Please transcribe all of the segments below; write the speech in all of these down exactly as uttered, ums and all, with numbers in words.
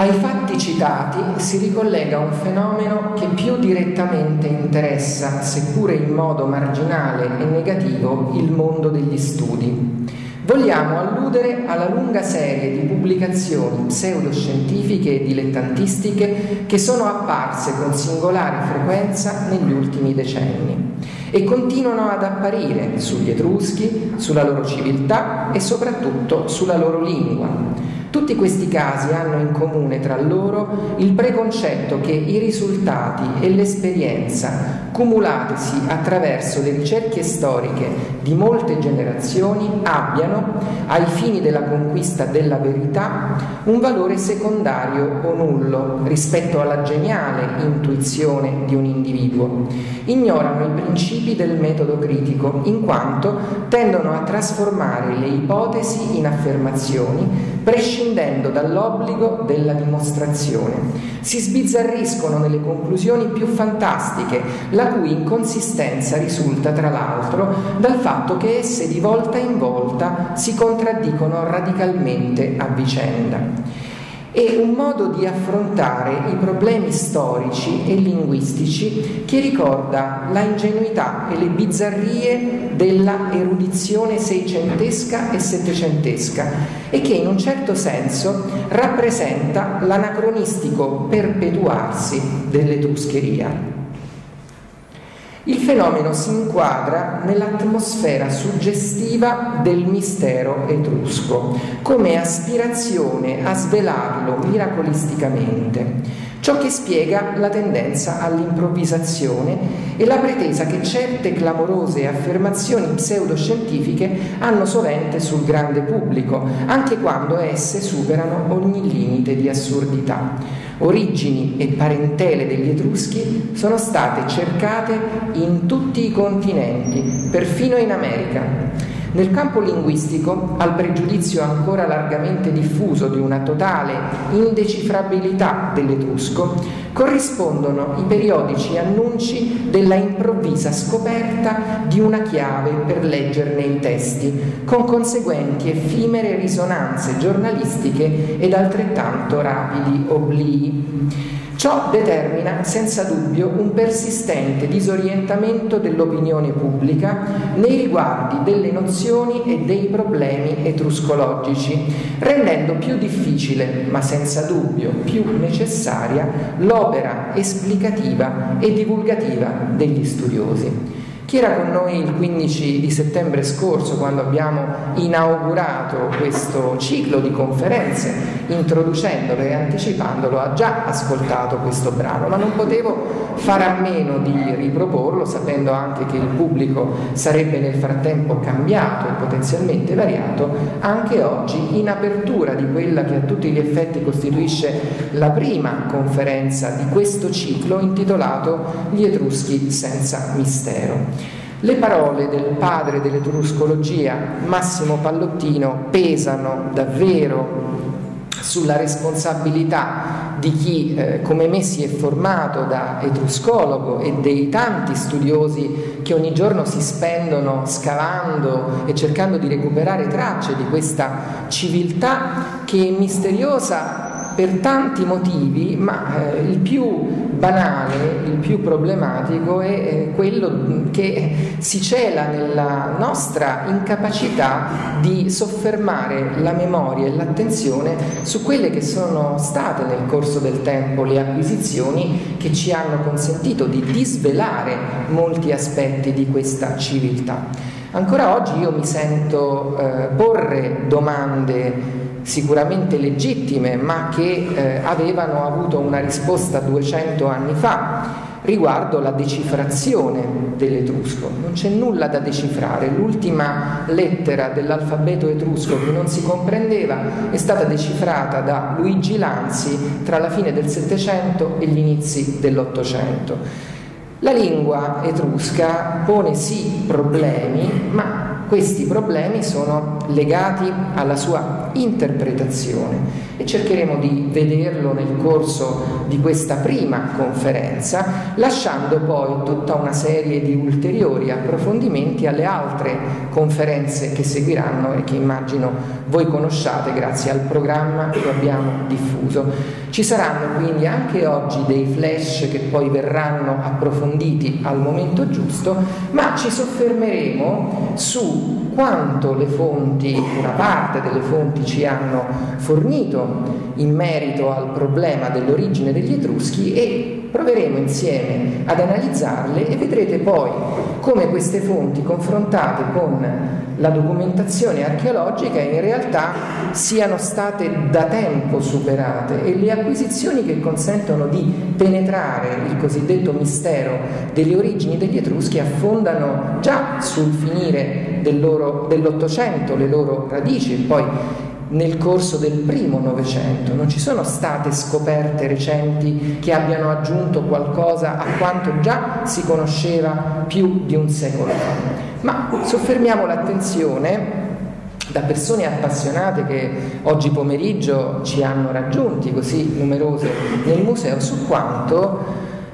Ai fatti citati si ricollega un fenomeno che più direttamente interessa, seppure in modo marginale e negativo, il mondo degli studi. Vogliamo alludere alla lunga serie di pubblicazioni pseudoscientifiche e dilettantistiche che sono apparse con singolare frequenza negli ultimi decenni e continuano ad apparire sugli Etruschi, sulla loro civiltà e soprattutto sulla loro lingua. Tutti questi casi hanno in comune tra loro il preconcetto che i risultati e l'esperienza, cumulatesi attraverso le ricerche storiche di molte generazioni, abbiano, ai fini della conquista della verità, un valore secondario o nullo rispetto alla geniale intuizione di un individuo. Ignorano i principi del metodo critico, in quanto tendono a trasformare le ipotesi in affermazioni, prescindendo dall'obbligo della dimostrazione. Si sbizzarriscono nelle conclusioni più fantastiche, la cui inconsistenza risulta tra l'altro dal fatto che esse di volta in volta si contraddicono radicalmente a vicenda. È un modo di affrontare i problemi storici e linguistici che ricorda la ingenuità e le bizzarrie della erudizione seicentesca e settecentesca e che in un certo senso rappresenta l'anacronistico perpetuarsi dell'etruscheria. Il fenomeno si inquadra nell'atmosfera suggestiva del mistero etrusco, come aspirazione a svelarlo miracolisticamente, ciò che spiega la tendenza all'improvvisazione e la pretesa che certe clamorose affermazioni pseudoscientifiche hanno sovente sul grande pubblico, anche quando esse superano ogni limite di assurdità. Origini e parentele degli Etruschi sono state cercate in tutti i continenti, perfino in America. Nel campo linguistico, al pregiudizio ancora largamente diffuso di una totale indecifrabilità dell'etrusco, corrispondono i periodici annunci della improvvisa scoperta di una chiave per leggerne i testi, con conseguenti effimere risonanze giornalistiche ed altrettanto rapidi oblii. Ciò determina senza dubbio un persistente disorientamento dell'opinione pubblica nei riguardi delle nozioni e dei problemi etruscologici, rendendo più difficile, ma senza dubbio più necessaria, l'opera esplicativa e divulgativa degli studiosi. Chi era con noi il quindici di settembre scorso, quando abbiamo inaugurato questo ciclo di conferenze, introducendolo e anticipandolo, ha già ascoltato questo brano, ma non potevo fare a meno di riproporlo, sapendo anche che il pubblico sarebbe nel frattempo cambiato e potenzialmente variato, anche oggi in apertura di quella che a tutti gli effetti costituisce la prima conferenza di questo ciclo intitolato Gli Etruschi senza mistero. Le parole del padre dell'etruscologia, Massimo Pallottino, pesano davvero sulla responsabilità di chi eh, come me si è formato da etruscologo e dei tanti studiosi che ogni giorno si spendono scavando e cercando di recuperare tracce di questa civiltà che è misteriosa per tanti motivi, ma eh, il più banale, il più problematico è eh, quello che si cela nella nostra incapacità di soffermare la memoria e l'attenzione su quelle che sono state nel corso del tempo le acquisizioni che ci hanno consentito di disvelare molti aspetti di questa civiltà. Ancora oggi io mi sento eh, porre domande sicuramente legittime, ma che eh, avevano avuto una risposta duecento anni fa riguardo la decifrazione dell'etrusco. Non c'è nulla da decifrare, l'ultima lettera dell'alfabeto etrusco che non si comprendeva è stata decifrata da Luigi Lanzi tra la fine del Settecento e gli inizi dell'Ottocento. La lingua etrusca pone sì problemi, ma Questi problemi sono legati alla sua interpretazione e cercheremo di vederlo nel corso di questa prima conferenza, lasciando poi tutta una serie di ulteriori approfondimenti alle altre conferenze che seguiranno e che immagino voi conosciate grazie al programma che abbiamo diffuso. Ci saranno quindi anche oggi dei flash che poi verranno approfonditi al momento giusto, ma ci soffermeremo su quanto le fonti, una parte delle fonti ci hanno fornito in merito al problema dell'origine degli Etruschi e proveremo insieme ad analizzarle e vedrete poi come queste fonti confrontate con la documentazione archeologica in realtà siano state da tempo superate e le acquisizioni che consentono di penetrare il cosiddetto mistero delle origini degli Etruschi affondano già sul finire del loro, dell'Ottocento le loro radici e poi nel corso del primo Novecento. Non ci sono state scoperte recenti che abbiano aggiunto qualcosa a quanto già si conosceva più di un secolo fa. Ma soffermiamo l'attenzione da persone appassionate che oggi pomeriggio ci hanno raggiunti, così numerose nel museo, su quanto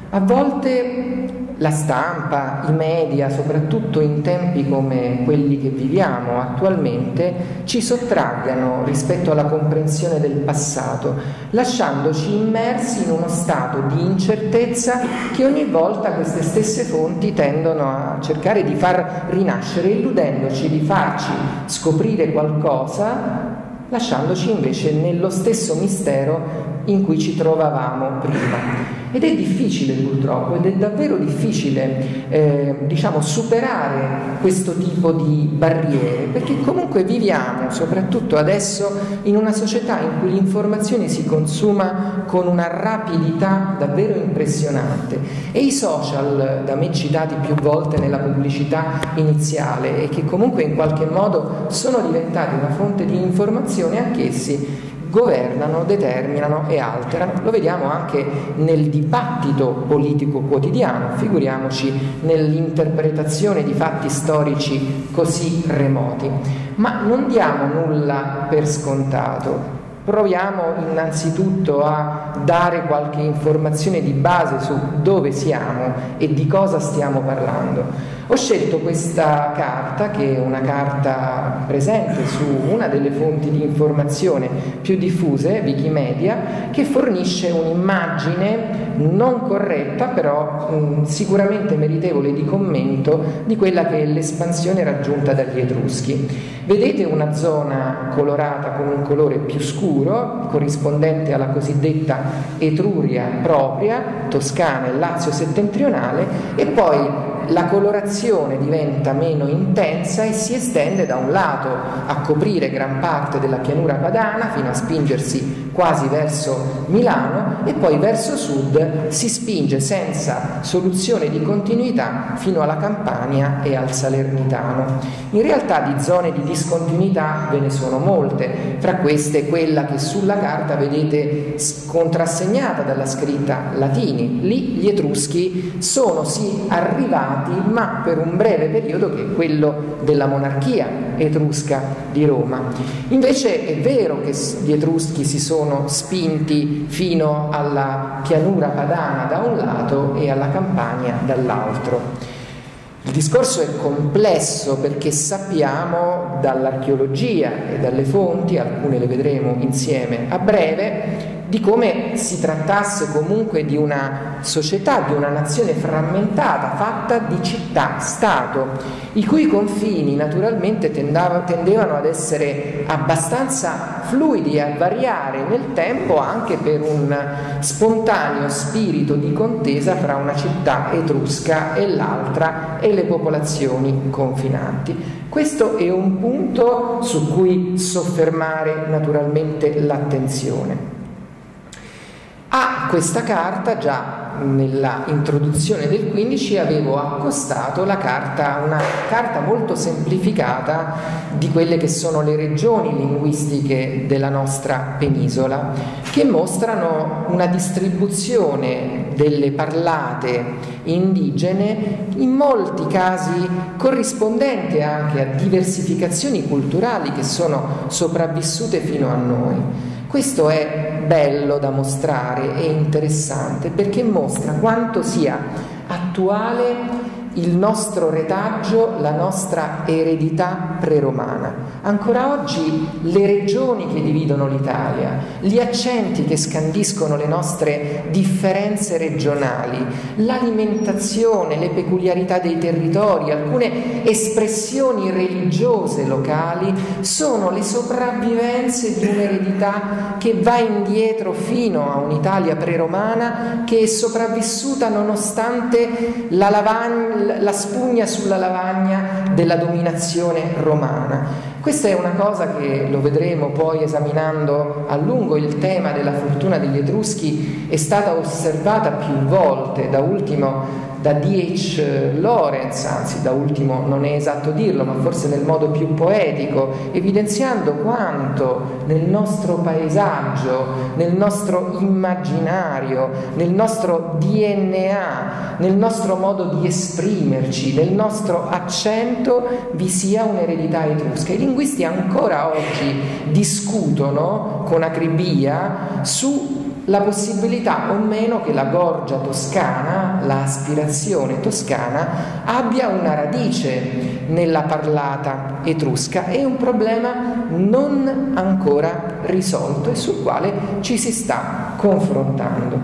a volte la stampa, i media, soprattutto in tempi come quelli che viviamo attualmente, ci sottraggano rispetto alla comprensione del passato, lasciandoci immersi in uno stato di incertezza che ogni volta queste stesse fonti tendono a cercare di far rinascere, illudendoci di farci scoprire qualcosa, lasciandoci invece nello stesso mistero in cui ci trovavamo prima. Ed è difficile purtroppo, ed è davvero difficile eh, diciamo, superare questo tipo di barriere, perché comunque viviamo, soprattutto adesso, in una società in cui l'informazione si consuma con una rapidità davvero impressionante e i social, da me citati più volte nella pubblicità iniziale, e che comunque in qualche modo sono diventati una fonte di informazione anch'essi, governano, determinano e alterano. Lo vediamo anche nel dibattito politico quotidiano, figuriamoci nell'interpretazione di fatti storici così remoti. Ma non diamo nulla per scontato. Proviamo innanzitutto a dare qualche informazione di base su dove siamo e di cosa stiamo parlando. Ho scelto questa carta, che è una carta presente su una delle fonti di informazione più diffuse, Wikimedia, che fornisce un'immagine non corretta, però mh, sicuramente meritevole di commento, di quella che è l'espansione raggiunta dagli Etruschi. Vedete una zona colorata con un colore più scuro, corrispondente alla cosiddetta Etruria propria, Toscana e Lazio settentrionale, e poi la colorazione diventa meno intensa e si estende da un lato a coprire gran parte della pianura padana fino a spingersi quasi verso Milano e poi verso sud si spinge senza soluzione di continuità fino alla Campania e al Salernitano. In realtà di zone di discontinuità ve ne sono molte, fra queste quella che sulla carta vedete contrassegnata dalla scritta Latini. Lì gli Etruschi sono sì arrivati, ma per un breve periodo che è quello della monarchia etrusca di Roma. Invece è vero che gli Etruschi si sono spinti fino alla pianura padana da un lato e alla Campania dall'altro. Il discorso è complesso perché sappiamo dall'archeologia e dalle fonti, alcune le vedremo insieme a breve, di come si trattasse comunque di una società, di una nazione frammentata, fatta di città-stato, i cui confini naturalmente tendevano ad essere abbastanza fluidi e a variare nel tempo anche per un spontaneo spirito di contesa fra una città etrusca e l'altra e le popolazioni confinanti. Questo è un punto su cui soffermare naturalmente l'attenzione. A questa carta, già nella introduzione del quindici, avevo accostato la carta, una carta molto semplificata di quelle che sono le regioni linguistiche della nostra penisola, che mostrano una distribuzione delle parlate indigene in molti casi corrispondente anche a diversificazioni culturali che sono sopravvissute fino a noi. Questo è bello da mostrare e interessante perché mostra quanto sia attuale il nostro retaggio, la nostra eredità preromana. Ancora oggi le regioni che dividono l'Italia, gli accenti che scandiscono le nostre differenze regionali, l'alimentazione, le peculiarità dei territori, alcune espressioni religiose locali sono le sopravvivenze di un'eredità che va indietro fino a un'Italia preromana che è sopravvissuta nonostante la lavagna, la spugna sulla lavagna della dominazione romana. Questa è una cosa che lo vedremo poi esaminando a lungo il tema della fortuna degli Etruschi, è stata osservata più volte, da ultimo da D H Lawrence, anzi da ultimo non è esatto dirlo, ma forse nel modo più poetico, evidenziando quanto nel nostro paesaggio, nel nostro immaginario, nel nostro D N A, nel nostro modo di esprimerci, nel nostro accento vi sia un'eredità etrusca. I linguisti ancora oggi discutono con acribia su la possibilità o meno che la gorgia toscana, la aspirazione toscana, abbia una radice nella parlata etrusca. È un problema non ancora risolto e sul quale ci si sta confrontando.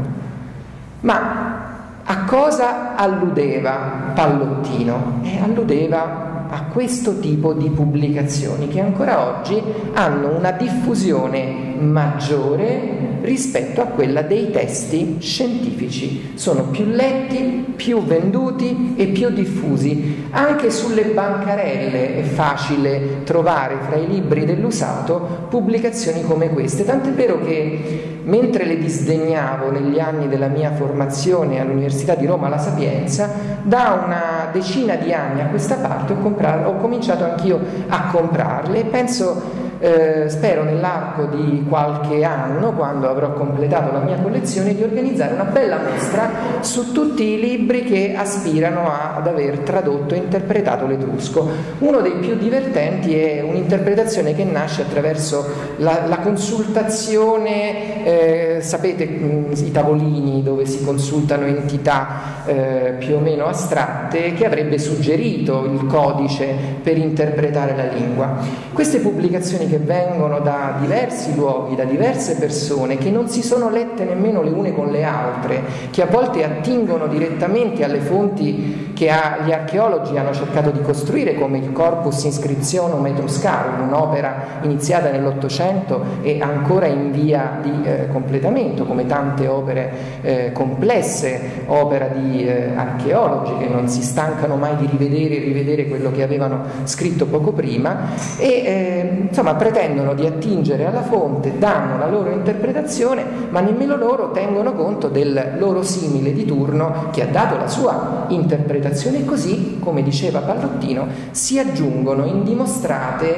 Ma a cosa alludeva Pallottino? Eh, alludeva a questo tipo di pubblicazioni che ancora oggi hanno una diffusione maggiore rispetto a quella dei testi scientifici. Sono più letti, più venduti e più diffusi. Anche sulle bancarelle è facile trovare fra i libri dell'usato pubblicazioni come queste, tant'è vero che mentre le disdegnavo negli anni della mia formazione all'Università di Roma La Sapienza, da una decina di anni a questa parte ho, comprar- ho cominciato anch'io a comprarle e penso, eh, spero nell'arco di qualche anno, quando avrò completato la mia collezione, di organizzare una bella mostra su tutti i libri che aspirano a, ad aver tradotto e interpretato l'etrusco. Uno dei più divertenti è un'interpretazione che nasce attraverso la, la consultazione. Eh, sapete i tavolini dove si consultano entità eh, più o meno astratte, che avrebbe suggerito il codice per interpretare la lingua. Queste pubblicazioni che vengono da diversi luoghi, da diverse persone, che non si sono lette nemmeno le une con le altre, che a volte attingono direttamente alle fonti che gli archeologi hanno cercato di costruire, come il Corpus Inscriptionum Etruscarum, un'opera iniziata nell'Ottocento e ancora in via di eh, completamento, come tante opere eh, complesse, opera di eh, archeologi che non si stancano mai di rivedere e rivedere quello che avevano scritto poco prima, e eh, insomma pretendono di attingere alla fonte, danno la loro interpretazione, ma nemmeno loro tengono conto del loro simile di turno che ha dato la sua interpretazione. E così, come diceva Pallottino, si aggiungono indimostrate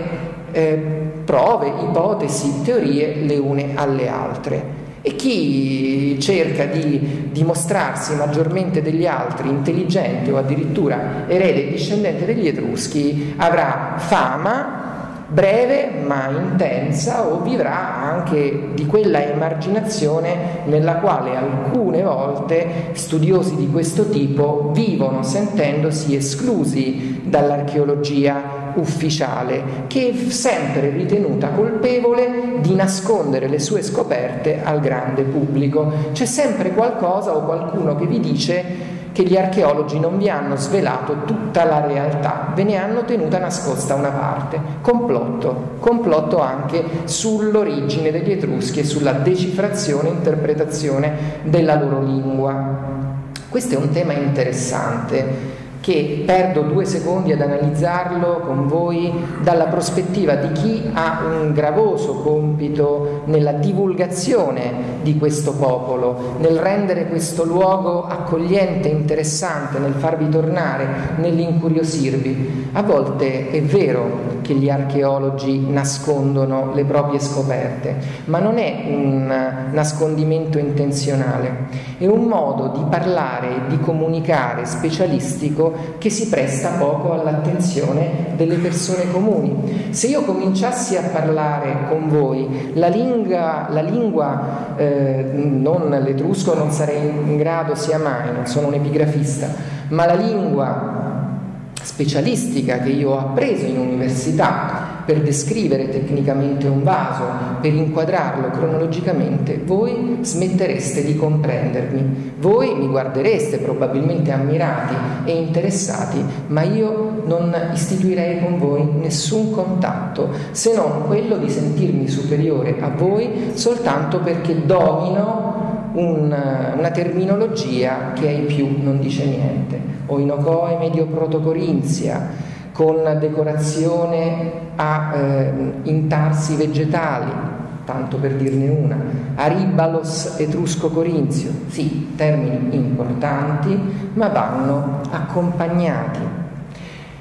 eh, prove, ipotesi, teorie le une alle altre. E chi cerca di dimostrarsi maggiormente degli altri, intelligente o addirittura erede e discendente degli Etruschi, avrà fama breve ma intensa, o vivrà anche di quella emarginazione nella quale alcune volte studiosi di questo tipo vivono sentendosi esclusi dall'archeologia ufficiale, che è sempre ritenuta colpevole di nascondere le sue scoperte al grande pubblico. C'è sempre qualcosa o qualcuno che vi dice che gli archeologi non vi hanno svelato tutta la realtà, ve ne hanno tenuta nascosta una parte. Complotto, complotto anche sull'origine degli Etruschi e sulla decifrazione e interpretazione della loro lingua. Questo è un tema interessante che perdo due secondi ad analizzarlo con voi dalla prospettiva di chi ha un gravoso compito nella divulgazione di questo popolo, nel rendere questo luogo accogliente, interessante, nel farvi tornare, nell'incuriosirvi. A volte è vero che gli archeologi nascondono le proprie scoperte, ma non è un nascondimento intenzionale, è un modo di parlare e di comunicare specialistico che si presta poco all'attenzione delle persone comuni. Se io cominciassi a parlare con voi la lingua, la lingua eh, non l'etrusco non sarei in grado sia mai, non sono un epigrafista, ma la lingua specialistica che io ho appreso in università per descrivere tecnicamente un vaso, per inquadrarlo cronologicamente, voi smettereste di comprendermi, voi mi guardereste probabilmente ammirati e interessati, ma io non istituirei con voi nessun contatto, se non quello di sentirmi superiore a voi soltanto perché domino Una, una terminologia che ai più non dice niente. Oinocoe medio-protocorinzia, con decorazione a eh, intarsi vegetali, tanto per dirne una, aribalos etrusco-corinzio, sì, termini importanti, ma vanno accompagnati.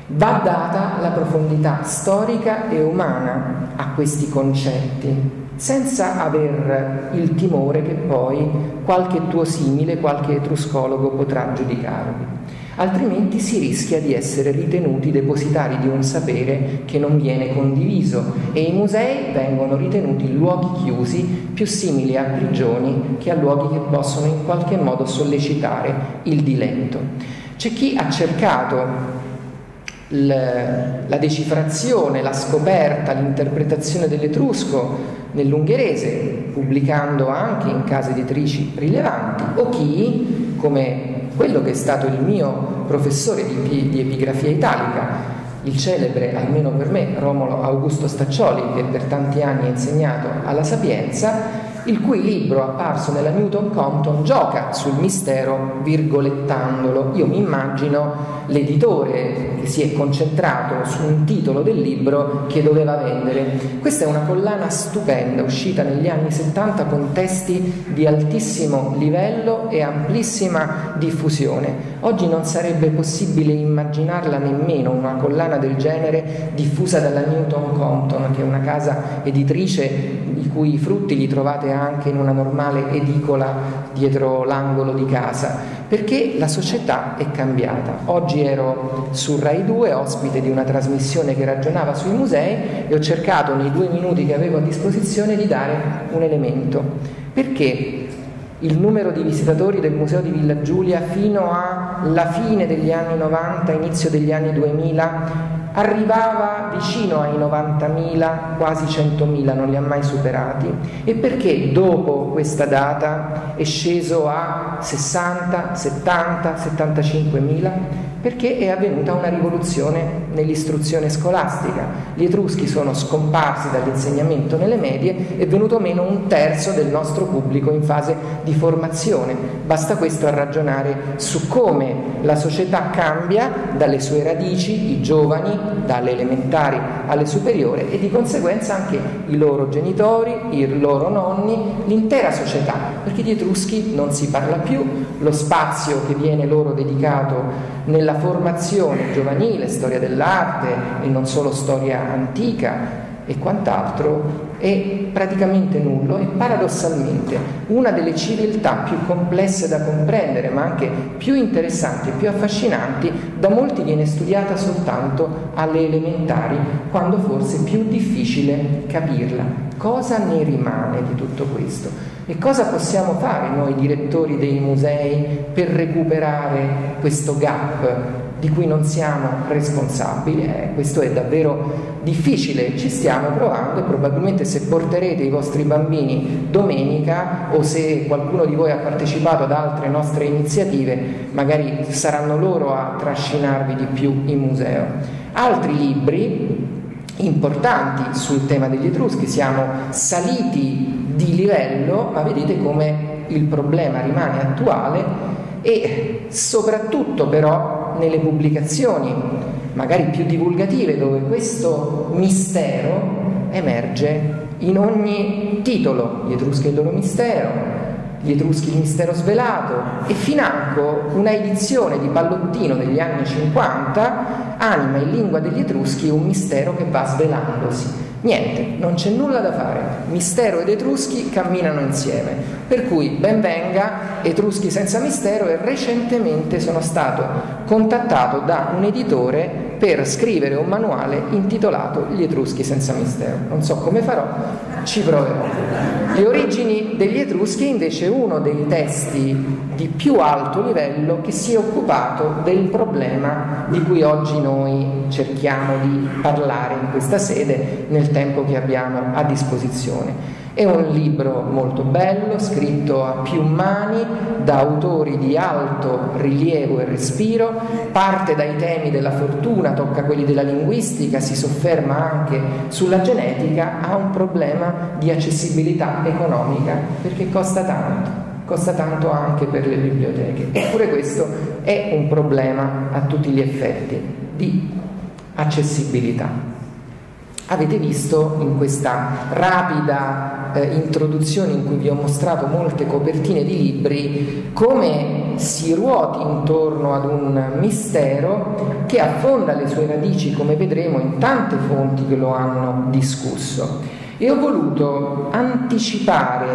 Va data la profondità storica e umana a questi concetti, senza aver il timore che poi qualche tuo simile, qualche etruscologo potrà giudicarvi, altrimenti si rischia di essere ritenuti depositari di un sapere che non viene condiviso e i musei vengono ritenuti luoghi chiusi più simili a prigioni che a luoghi che possono in qualche modo sollecitare il diletto. C'è chi ha cercato la decifrazione, la scoperta, l'interpretazione dell'etrusco nell'ungherese, pubblicando anche in case editrici rilevanti, o chi, come quello che è stato il mio professore di, di epigrafia italica, il celebre, almeno per me, Romolo Augusto Staccioli, che per tanti anni ha insegnato alla Sapienza, il cui libro apparso nella Newton Compton gioca sul mistero virgolettandolo. Io mi immagino l'editore che si è concentrato su un titolo del libro che doveva vendere. Questa è una collana stupenda, uscita negli anni settanta con testi di altissimo livello e amplissima diffusione. Oggi non sarebbe possibile immaginarla nemmeno, una collana del genere diffusa dalla Newton Compton, che è una casa editrice i cui frutti li trovate anche in una normale edicola dietro l'angolo di casa, perché la società è cambiata. Oggi ero su Rai due, ospite di una trasmissione che ragionava sui musei, e ho cercato nei due minuti che avevo a disposizione di dare un elemento. Perché il numero di visitatori del museo di Villa Giulia fino alla fine degli anni novanta, inizio degli anni duemila, arrivava vicino ai novantamila, quasi centomila, non li ha mai superati, e perché dopo questa data è sceso a sessanta, settanta, settantacinquemila? Perché è avvenuta una rivoluzione nell'istruzione scolastica. Gli etruschi sono scomparsi dall'insegnamento nelle medie, è venuto meno un terzo del nostro pubblico in fase di formazione. Basta questo a ragionare su come la società cambia dalle sue radici, i giovani, dalle elementari alle superiori, e di conseguenza anche i loro genitori, i loro nonni, l'intera società, perché di etruschi non si parla più. Lo spazio che viene loro dedicato nella formazione giovanile, storia dell'arte e non solo storia antica e quant'altro, è praticamente nullo, e paradossalmente una delle civiltà più complesse da comprendere, ma anche più interessanti e più affascinanti, da molti viene studiata soltanto alle elementari, quando forse è più difficile capirla. Cosa ne rimane di tutto questo? E cosa possiamo fare noi direttori dei musei per recuperare questo gap di cui non siamo responsabili? Eh, questo è davvero difficile, ci stiamo provando, e probabilmente se porterete i vostri bambini domenica, o se qualcuno di voi ha partecipato ad altre nostre iniziative, magari saranno loro a trascinarvi di più in museo. Altri libri importanti sul tema degli etruschi, siamo saliti di livello, ma vedete come il problema rimane attuale, e soprattutto però nelle pubblicazioni magari più divulgative, dove questo mistero emerge in ogni titolo: gli etruschi e il loro mistero, gli etruschi il mistero svelato, e financo una edizione di Pallottino degli anni cinquanta anima in lingua degli Etruschi un mistero che va svelandosi. Niente, non c'è nulla da fare, mistero ed Etruschi camminano insieme, per cui ben venga Etruschi senza mistero, e recentemente sono stato contattato da un editore per scrivere un manuale intitolato Gli Etruschi senza mistero. Non so come farò, ci proverò. Le origini degli Etruschi invece è uno dei testi di più alto livello che si è occupato del problema di cui oggi noi cerchiamo di parlare in questa sede nel tempo che abbiamo a disposizione. È un libro molto bello, scritto a più mani da autori di alto rilievo e respiro, parte dai temi della fortuna, tocca quelli della linguistica, si sofferma anche sulla genetica, ha un problema di accessibilità economica perché costa tanto, costa tanto anche per le biblioteche. Eppure questo è un problema a tutti gli effetti di accessibilità. Avete visto in questa rapida eh, introduzione in cui vi ho mostrato molte copertine di libri come si ruoti intorno ad un mistero che affonda le sue radici, come vedremo, in tante fonti che lo hanno discusso. E ho voluto anticipare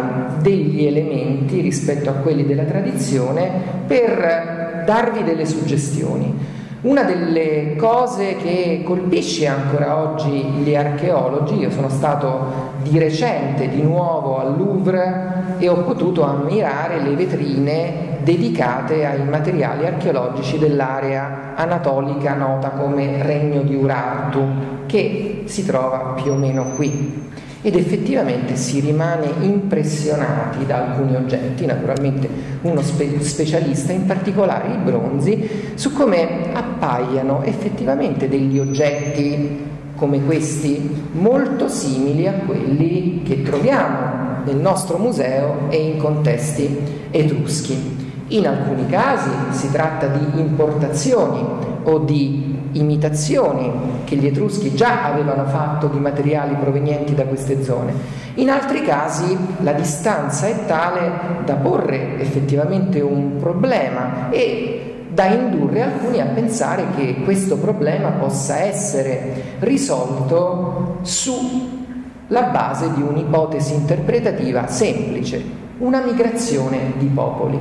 degli elementi rispetto a quelli della tradizione per darvi delle suggestioni. Una delle cose che colpisce ancora oggi gli archeologi, io sono stato di recente di nuovo al Louvre e ho potuto ammirare le vetrine dedicate ai materiali archeologici dell'area anatolica nota come Regno di Urartu, che si trova più o meno qui. Ed effettivamente si rimane impressionati da alcuni oggetti, naturalmente uno spe- specialista, in particolare i bronzi, su come appaiano effettivamente degli oggetti come questi molto simili a quelli che troviamo nel nostro museo e in contesti etruschi. In alcuni casi si tratta di importazioni o di imitazioni che gli Etruschi già avevano fatto di materiali provenienti da queste zone. In altri casi la distanza è tale da porre effettivamente un problema e da indurre alcuni a pensare che questo problema possa essere risolto sulla base di un'ipotesi interpretativa semplice, una migrazione di popoli.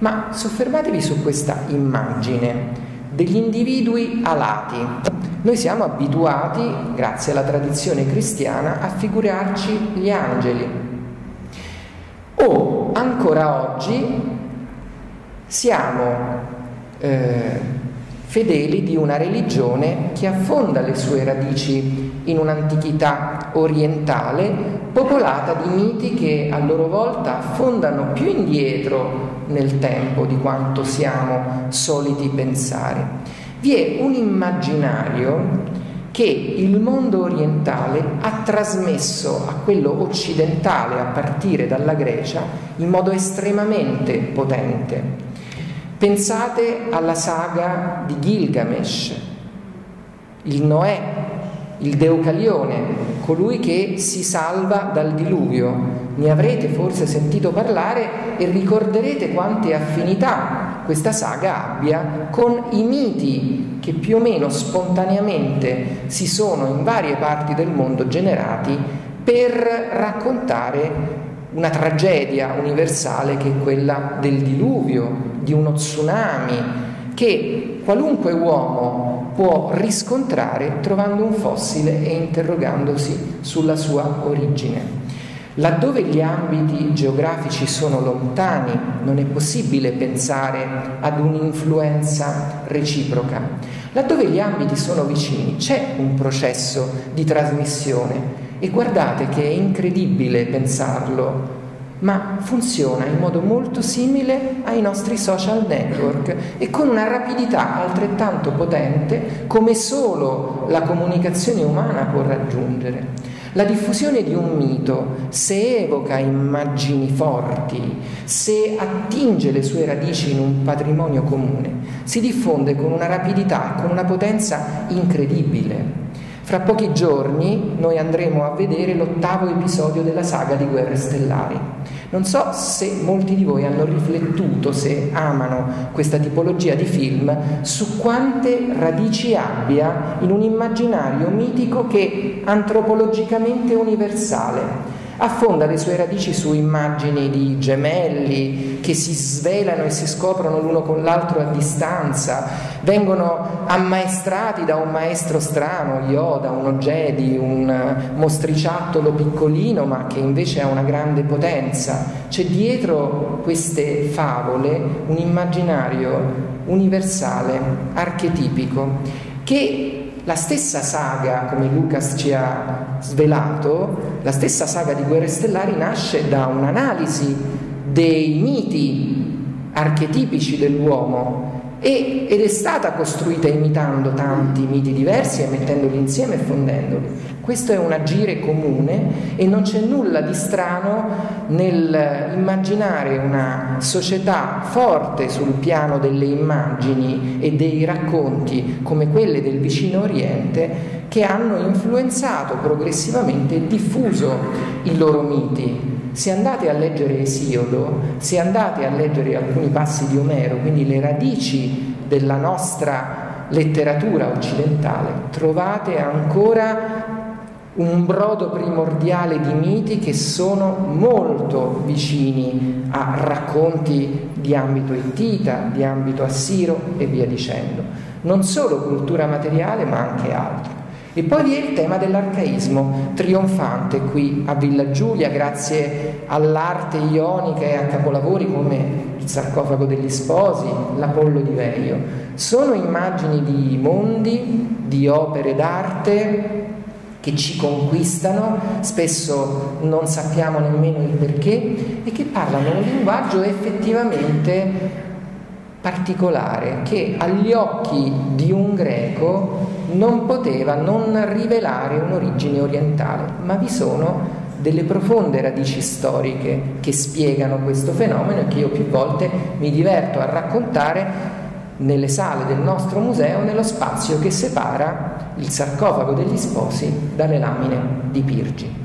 Ma soffermatevi su questa immagine degli individui alati. Noi siamo abituati, grazie alla tradizione cristiana, a figurarci gli angeli. O ancora oggi siamo eh, fedeli di una religione che affonda le sue radici in un'antichità orientale popolata di miti che a loro volta affondano più indietro nel tempo di quanto siamo soliti pensare. Vi è un immaginario che il mondo orientale ha trasmesso a quello occidentale a partire dalla Grecia in modo estremamente potente. Pensate alla saga di Gilgamesh, il Noè, il Deucalione, colui che si salva dal diluvio. Ne avrete forse sentito parlare e ricorderete quante affinità questa saga abbia con i miti che più o meno spontaneamente si sono in varie parti del mondo generati per raccontare una tragedia universale che è quella del diluvio, di uno tsunami, che qualunque uomo può riscontrare trovando un fossile e interrogandosi sulla sua origine. Laddove gli ambiti geografici sono lontani, non è possibile pensare ad un'influenza reciproca. Laddove gli ambiti sono vicini, c'è un processo di trasmissione e guardate che è incredibile pensarlo, ma funziona in modo molto simile ai nostri social network e con una rapidità altrettanto potente come solo la comunicazione umana può raggiungere. La diffusione di un mito, se evoca immagini forti, se attinge le sue radici in un patrimonio comune, si diffonde con una rapidità, con una potenza incredibile. Fra pochi giorni noi andremo a vedere l'ottavo episodio della saga di Guerre Stellari. Non so se molti di voi hanno riflettuto, se amano questa tipologia di film, su quante radici abbia in un immaginario mitico che è antropologicamente universale. Affonda le sue radici su immagini di gemelli che si svelano e si scoprono l'uno con l'altro a distanza, vengono ammaestrati da un maestro strano, Yoda, uno Jedi, un mostriciattolo piccolino ma che invece ha una grande potenza. C'è dietro queste favole un immaginario universale, archetipico, che la stessa saga, come Lucas ci ha svelato, la stessa saga di Guerre Stellari nasce da un'analisi dei miti archetipici dell'uomo e, ed è stata costruita imitando tanti miti diversi e mettendoli insieme e fondendoli. Questo è un agire comune e non c'è nulla di strano nel immaginare una società forte sul piano delle immagini e dei racconti come quelle del vicino Oriente, che hanno influenzato progressivamente e diffuso i loro miti. Se andate a leggere Esiodo, se andate a leggere alcuni passi di Omero, quindi le radici della nostra letteratura occidentale, trovate ancora un brodo primordiale di miti che sono molto vicini a racconti di ambito ittita, di ambito assiro e via dicendo. Non solo cultura materiale, ma anche altro. E poi vi è il tema dell'arcaismo, trionfante qui a Villa Giulia, grazie all'arte ionica e a capolavori come il Sarcofago degli Sposi, l'Apollo di Veio. Sono immagini di mondi, di opere d'arte che ci conquistano, spesso non sappiamo nemmeno il perché, e che parlano un linguaggio effettivamente particolare, che agli occhi di un greco non poteva non rivelare un'origine orientale, ma vi sono delle profonde radici storiche che spiegano questo fenomeno e che io più volte mi diverto a raccontare nelle sale del nostro museo, nello spazio che separa il sarcofago degli sposi dalle lamine di Pirgi.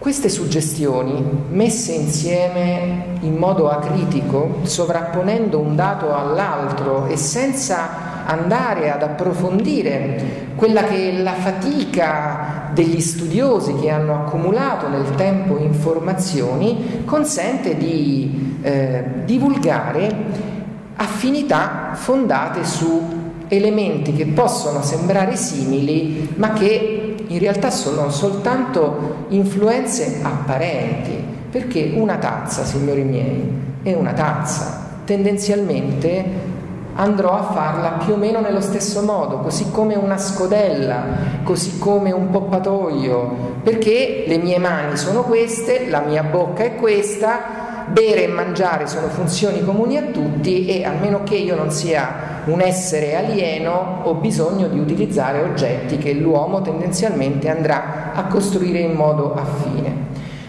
Queste suggestioni, messe insieme in modo acritico, sovrapponendo un dato all'altro e senza andare ad approfondire quella che è la fatica degli studiosi che hanno accumulato nel tempo informazioni, consente di eh, divulgare affinità fondate su elementi che possono sembrare simili, ma che in realtà sono soltanto influenze apparenti, perché una tazza, signori miei, è una tazza. Tendenzialmente andrò a farla più o meno nello stesso modo, così come una scodella, così come un poppatoio, perché le mie mani sono queste, la mia bocca è questa, bere e mangiare sono funzioni comuni a tutti e, a meno che io non sia un essere alieno, ho bisogno di utilizzare oggetti che l'uomo tendenzialmente andrà a costruire in modo affine.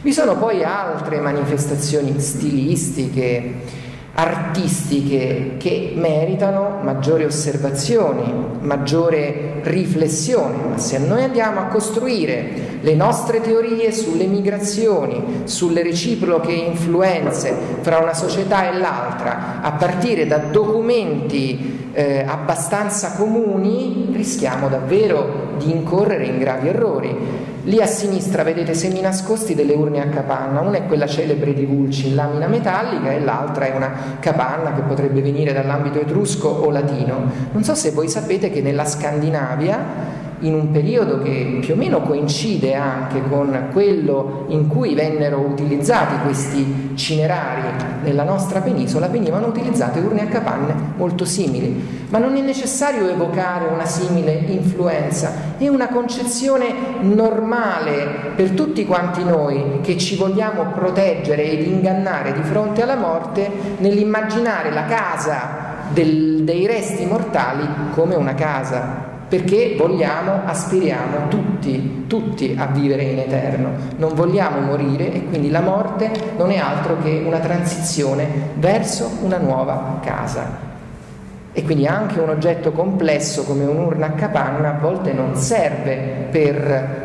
Vi sono poi altre manifestazioni stilistiche, artistiche, che meritano maggiori osservazioni, maggiore riflessione, ma se noi andiamo a costruire le nostre teorie sulle migrazioni, sulle reciproche influenze fra una società e l'altra, a partire da documenti eh, abbastanza comuni, rischiamo davvero di incorrere in gravi errori. Lì a sinistra vedete seminascosti delle urne a capanna, una è quella celebre di Vulci in lamina metallica e l'altra è una capanna che potrebbe venire dall'ambito etrusco o latino. Non so se voi sapete che nella Scandinavia, in un periodo che più o meno coincide anche con quello in cui vennero utilizzati questi cinerari nella nostra penisola, venivano utilizzate urne a capanne molto simili, ma non è necessario evocare una simile influenza. È una concezione normale per tutti quanti noi che ci vogliamo proteggere ed ingannare di fronte alla morte nell'immaginare la casa del, dei resti mortali come una casa, perché vogliamo, aspiriamo tutti, tutti a vivere in eterno, non vogliamo morire e quindi la morte non è altro che una transizione verso una nuova casa. E quindi anche un oggetto complesso come un'urna a capanna a volte non serve per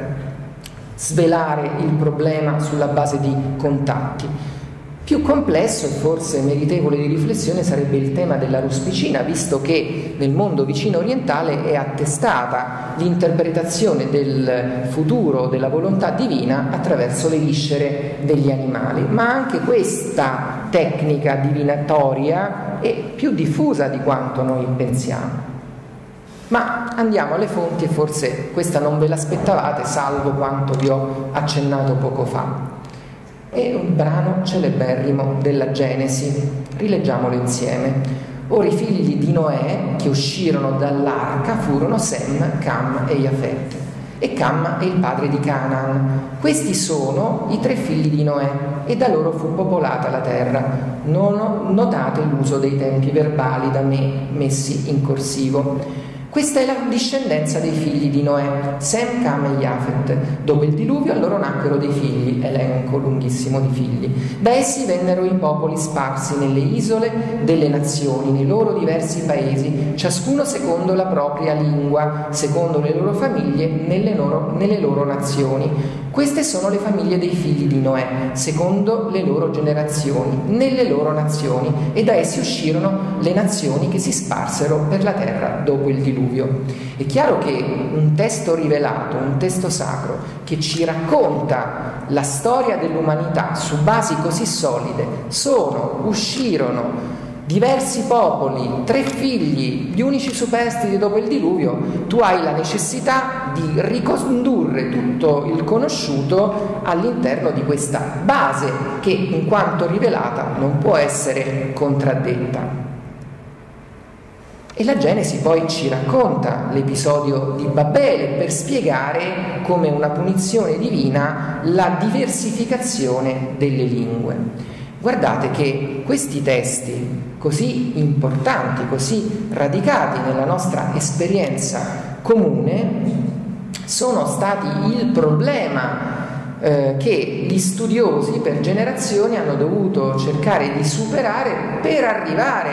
svelare il problema sulla base di contatti. Più complesso e forse meritevole di riflessione sarebbe il tema della rosticina, visto che nel mondo vicino orientale è attestata l'interpretazione del futuro della volontà divina attraverso le viscere degli animali. Ma anche questa tecnica divinatoria è più diffusa di quanto noi pensiamo. Ma andiamo alle fonti, e forse questa non ve l'aspettavate, salvo quanto vi ho accennato poco fa. È un brano celeberrimo della Genesi, rileggiamolo insieme. Or i figli di Noè che uscirono dall'arca furono Sem, Cam e Yafet, e Cam è il padre di Canaan. Questi sono i tre figli di Noè, e da loro fu popolata la terra. Non notate l'uso dei tempi verbali da me messi in corsivo. Questa è la discendenza dei figli di Noè, Sem, Cam e Yafet. Dopo il diluvio a loro nacquero dei figli, elenco lunghissimo di figli. Da essi vennero i popoli sparsi nelle isole delle nazioni, nei loro diversi paesi, ciascuno secondo la propria lingua, secondo le loro famiglie, nelle loro, nelle loro nazioni. Queste sono le famiglie dei figli di Noè, secondo le loro generazioni, nelle loro nazioni, e da essi uscirono le nazioni che si sparsero per la terra dopo il diluvio. È chiaro che un testo rivelato, un testo sacro, che ci racconta la storia dell'umanità su basi così solide, sono, uscirono diversi popoli, tre figli, gli unici superstiti dopo il diluvio, tu hai la necessità di ricondurre tutto il conosciuto all'interno di questa base che, in quanto rivelata, non può essere contraddetta. E la Genesi poi ci racconta l'episodio di Babele per spiegare come una punizione divina la diversificazione delle lingue. Guardate che questi testi così importanti, così radicati nella nostra esperienza comune, sono stati il problema Eh, che gli studiosi per generazioni hanno dovuto cercare di superare per arrivare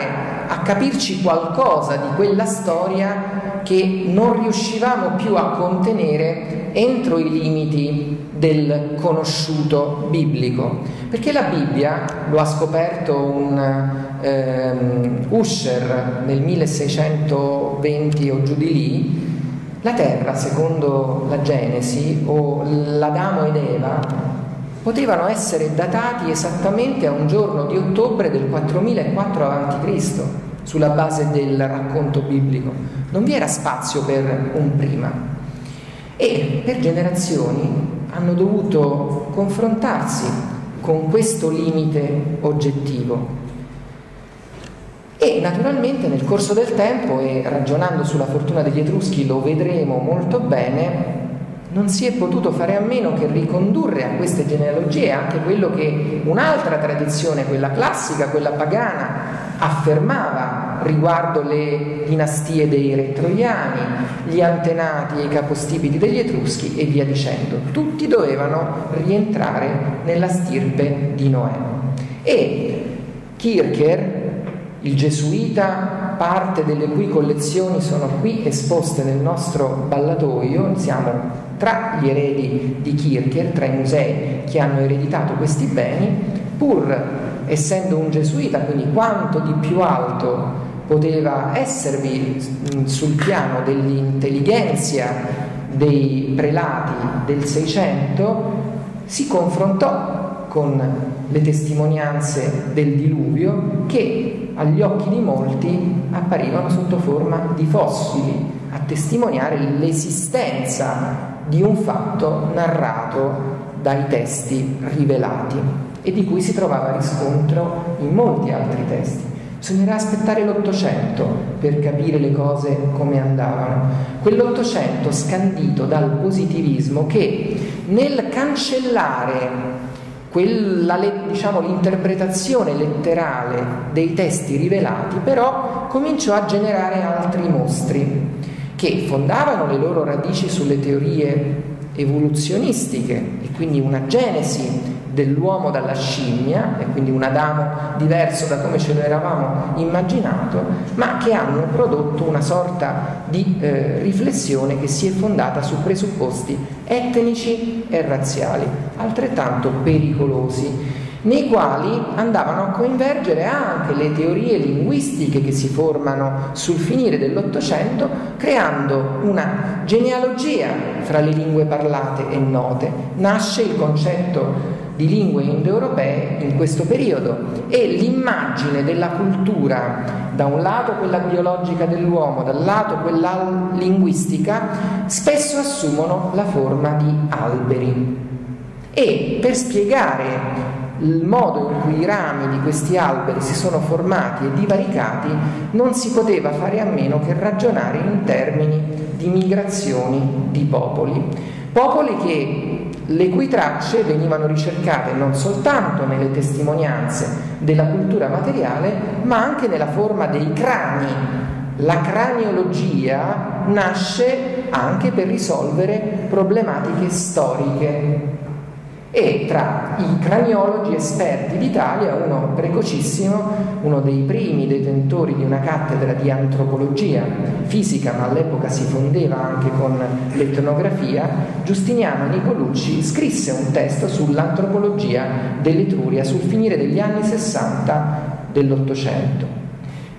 a capirci qualcosa di quella storia che non riuscivamo più a contenere entro i limiti del conosciuto biblico, perché la Bibbia, lo ha scoperto un ehm, Usher nel milleseicentoventi o giù di lì, la terra, secondo la Genesi, o l'Adamo ed Eva, potevano essere datati esattamente a un giorno di ottobre del quattromilaquattro avanti Cristo, sulla base del racconto biblico. Non vi era spazio per un prima. E per generazioni hanno dovuto confrontarsi con questo limite oggettivo. E naturalmente nel corso del tempo, e ragionando sulla fortuna degli Etruschi lo vedremo molto bene, non si è potuto fare a meno che ricondurre a queste genealogie anche quello che un'altra tradizione, quella classica, quella pagana, affermava riguardo le dinastie dei re troiani, gli antenati e i capostipiti degli Etruschi e via dicendo. Tutti dovevano rientrare nella stirpe di Noè. E Kircher, il gesuita, parte delle cui collezioni sono qui esposte nel nostro ballatoio, siamo tra gli eredi di Kircher, tra i musei che hanno ereditato questi beni, pur essendo un gesuita, quindi quanto di più alto poteva esservi sul piano dell'intelligenza dei prelati del Seicento, si confrontò con le testimonianze del diluvio che agli occhi di molti apparivano sotto forma di fossili, a testimoniare l'esistenza di un fatto narrato dai testi rivelati e di cui si trovava riscontro in molti altri testi. Bisognerà aspettare l'Ottocento per capire le cose come andavano. Quell'Ottocento scandito dal positivismo che, nel cancellare Quella, diciamo, l'interpretazione letterale dei testi rivelati, però cominciò a generare altri mostri che fondavano le loro radici sulle teorie evoluzionistiche, e quindi una genesi dell'uomo dalla scimmia, e quindi un Adamo diverso da come ce lo eravamo immaginato, ma che hanno prodotto una sorta di eh, riflessione che si è fondata su presupposti etnici e razziali, altrettanto pericolosi, nei quali andavano a coinvergere anche le teorie linguistiche che si formano sul finire dell'Ottocento, creando una genealogia fra le lingue parlate e note. Nasce il concetto di lingue indoeuropee in questo periodo, e l'immagine della cultura, da un lato quella biologica dell'uomo, dal lato quella linguistica, spesso assumono la forma di alberi. E per spiegare il modo in cui i rami di questi alberi si sono formati e divaricati, non si poteva fare a meno che ragionare in termini di migrazioni di popoli, popoli che, le cui tracce venivano ricercate non soltanto nelle testimonianze della cultura materiale, ma anche nella forma dei crani. La craniologia nasce anche per risolvere problematiche storiche. E tra i craniologi esperti d'Italia, uno precocissimo, uno dei primi detentori di una cattedra di antropologia fisica, ma all'epoca si fondeva anche con l'etnografia, Giustiniano Nicolucci, scrisse un testo sull'antropologia dell'Etruria sul finire degli anni sessanta dell'Ottocento.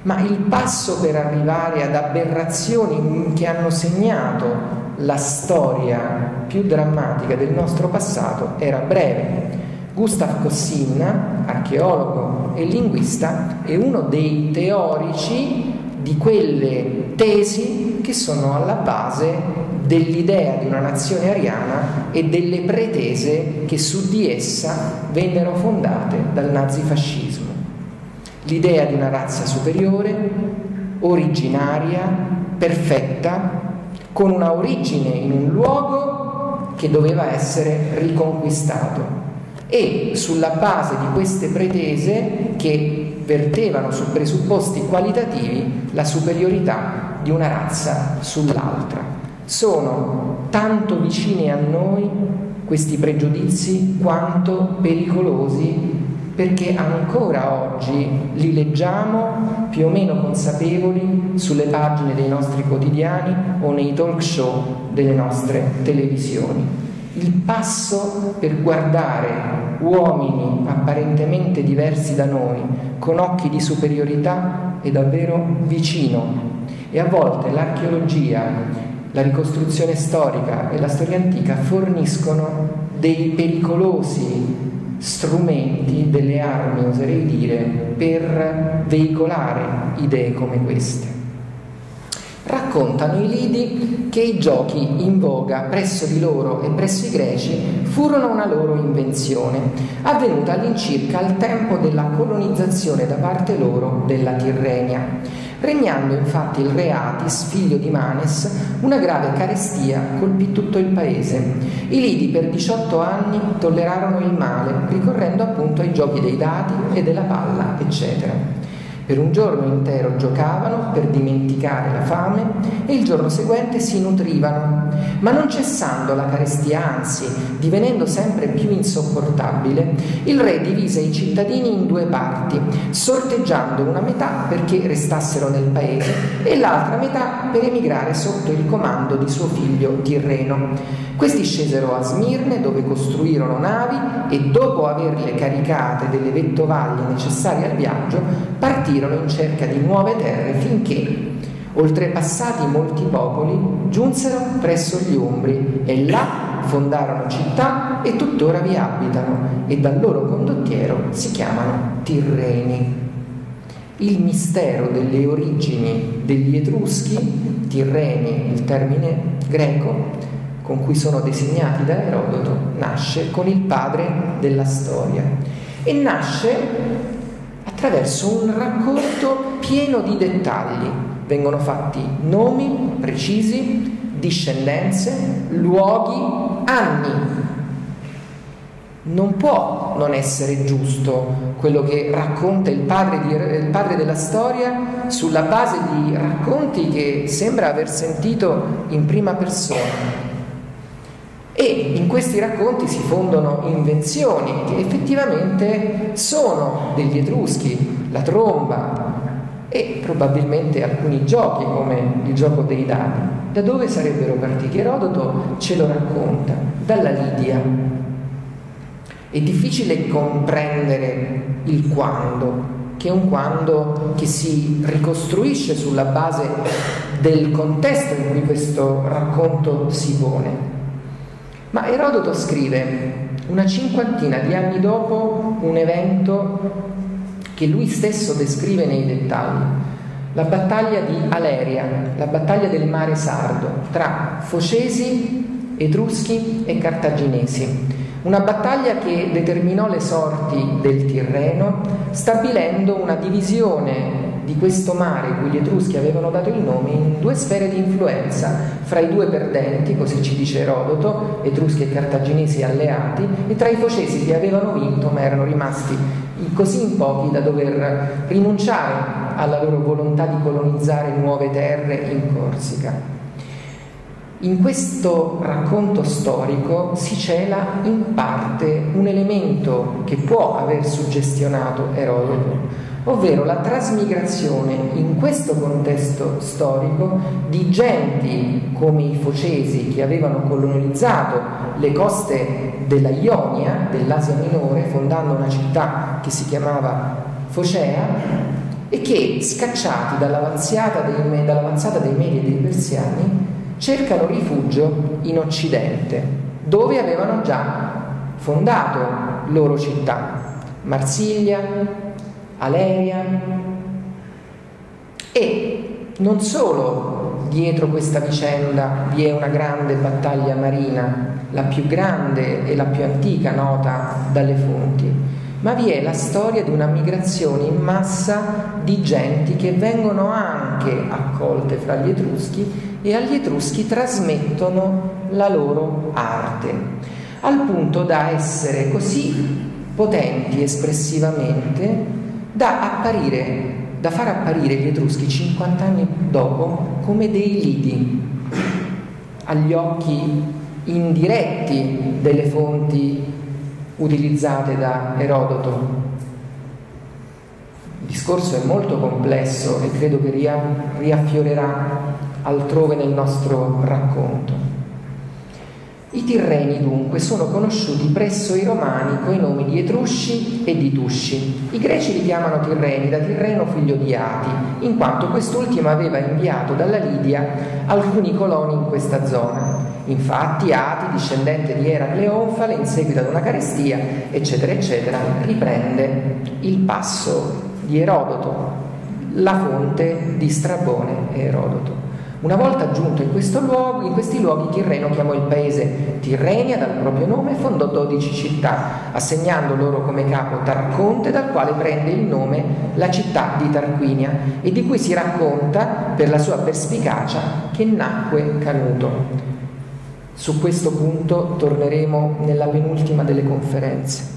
Ma il passo per arrivare ad aberrazioni che hanno segnato la storia più drammatica del nostro passato era breve. Gustav Cossin, archeologo e linguista, è uno dei teorici di quelle tesi che sono alla base dell'idea di una nazione ariana e delle pretese che su di essa vennero fondate dal nazifascismo. L'idea di una razza superiore, originaria, perfetta, con una origine in un luogo che doveva essere riconquistato, e sulla base di queste pretese, che vertevano su presupposti qualitativi, la superiorità di una razza sull'altra. Sono tanto vicini a noi questi pregiudizi quanto pericolosi, perché ancora oggi li leggiamo più o meno consapevoli sulle pagine dei nostri quotidiani o nei talk show delle nostre televisioni. Il passo per guardare uomini apparentemente diversi da noi con occhi di superiorità è davvero vicino, e a volte l'archeologia, la ricostruzione storica e la storia antica forniscono dei pericolosi strumenti, delle armi, oserei dire, per veicolare idee come queste. Raccontano i Lidi che i giochi in voga presso di loro e presso i Greci furono una loro invenzione, avvenuta all'incirca al tempo della colonizzazione da parte loro della Tirrenia, regnando infatti il re Atis, figlio di Manes. Una grave carestia colpì tutto il paese. I Lidi per diciotto anni tollerarono il male, ricorrendo appunto ai giochi dei dati e della palla, eccetera. Per un giorno intero giocavano per dimenticare la fame, e il giorno seguente si nutrivano, ma non cessando la carestia, anzi divenendo sempre più insopportabile, il re divise i cittadini in due parti, sorteggiando una metà perché restassero nel paese e l'altra metà per emigrare sotto il comando di suo figlio Tirreno. Questi scesero a Smirne, dove costruirono navi, e dopo averle caricate delle vettovaglie necessarie al viaggio, partirono in cerca di nuove terre, finché, oltrepassati molti popoli, giunsero presso gli Umbri, e là fondarono città e tuttora vi abitano, e dal loro condottiero si chiamano Tirreni. Il mistero delle origini degli Etruschi, Tirreni, il termine greco con cui sono designati da Erodoto, nasce con il padre della storia, e nasce attraverso un racconto pieno di dettagli. Vengono fatti nomi precisi, discendenze, luoghi, anni. Non può non essere giusto quello che racconta il padre, di, il padre della storia, sulla base di racconti che sembra aver sentito in prima persona. E in questi racconti si fondono invenzioni che effettivamente sono degli Etruschi, la tromba e probabilmente alcuni giochi come il gioco dei dadi. Da dove sarebbero partiti? Erodoto ce lo racconta, dalla Lidia. È difficile comprendere il quando, che è un quando che si ricostruisce sulla base del contesto in cui questo racconto si pone. Ma Erodoto scrive una cinquantina di anni dopo un evento che lui stesso descrive nei dettagli, la battaglia di Aleria, la battaglia del mare Sardo, tra Focesi, Etruschi e Cartaginesi. Una battaglia che determinò le sorti del Tirreno, stabilendo una divisione di questo mare, cui gli Etruschi avevano dato il nome, in due sfere di influenza fra i due perdenti, così ci dice Erodoto, Etruschi e Cartaginesi alleati, e tra i Focesi che avevano vinto ma erano rimasti così in pochi da dover rinunciare alla loro volontà di colonizzare nuove terre in Corsica. In questo racconto storico si cela in parte un elemento che può aver suggestionato Erodoto, ovvero la trasmigrazione in questo contesto storico di genti come i Focesi che avevano colonizzato le coste della Ionia, dell'Asia Minore, fondando una città che si chiamava Focea, e che, scacciati dall'avanzata dei, dall'avanzata dei Medi e dei Persiani, cercano rifugio in Occidente, dove avevano già fondato loro città, Marsiglia, Aleria. E non solo dietro questa vicenda vi è una grande battaglia marina, la più grande e la più antica nota dalle fonti, ma vi è la storia di una migrazione in massa di genti che vengono anche accolte fra gli Etruschi e agli Etruschi trasmettono la loro arte, al punto da essere così potenti espressivamente da apparire, da far apparire gli Etruschi cinquanta anni dopo come dei lidi agli occhi indiretti delle fonti utilizzate da Erodoto. Il discorso è molto complesso e credo che riaffiorerà altrove nel nostro racconto. I Tirreni dunque sono conosciuti presso i Romani coi nomi di Etrusci e di Tusci. I Greci li chiamano Tirreni da Tirreno figlio di Ati, in quanto quest'ultimo aveva inviato dalla Lidia alcuni coloni in questa zona. Infatti Ati, discendente di Eracle Onfale, in seguito ad una carestia, eccetera eccetera, riprende il passo di Erodoto, la fonte di Strabone e Erodoto. Una volta giunto in, questo luogo, in questi luoghi, Tirreno chiamò il paese Tirrenia dal proprio nome e fondò dodici città, assegnando loro come capo Tarconte, dal quale prende il nome la città di Tarquinia e di cui si racconta, per la sua perspicacia, che nacque Canuto. Su questo punto torneremo nella penultima delle conferenze.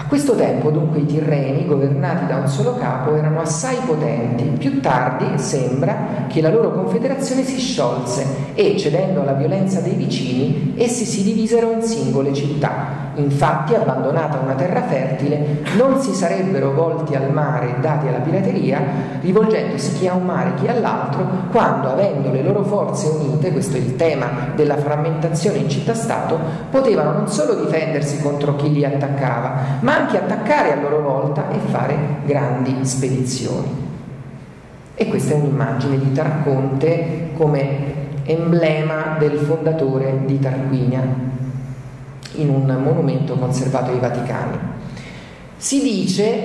A questo tempo dunque i Tirreni, governati da un solo capo, erano assai potenti. Più tardi sembra che la loro confederazione si sciolse e, cedendo alla violenza dei vicini, essi si divisero in singole città. Infatti, abbandonata una terra fertile, non si sarebbero volti al mare e dati alla pirateria, rivolgendosi chi a un mare chi all'altro, quando, avendo le loro forze unite, questo è il tema della frammentazione in città-stato, potevano non solo difendersi contro chi li attaccava, ma anche attaccare a loro volta e fare grandi spedizioni. E questa è un'immagine di Tarconte come emblema del fondatore di Tarquinia, in un monumento conservato ai Vaticani. Si dice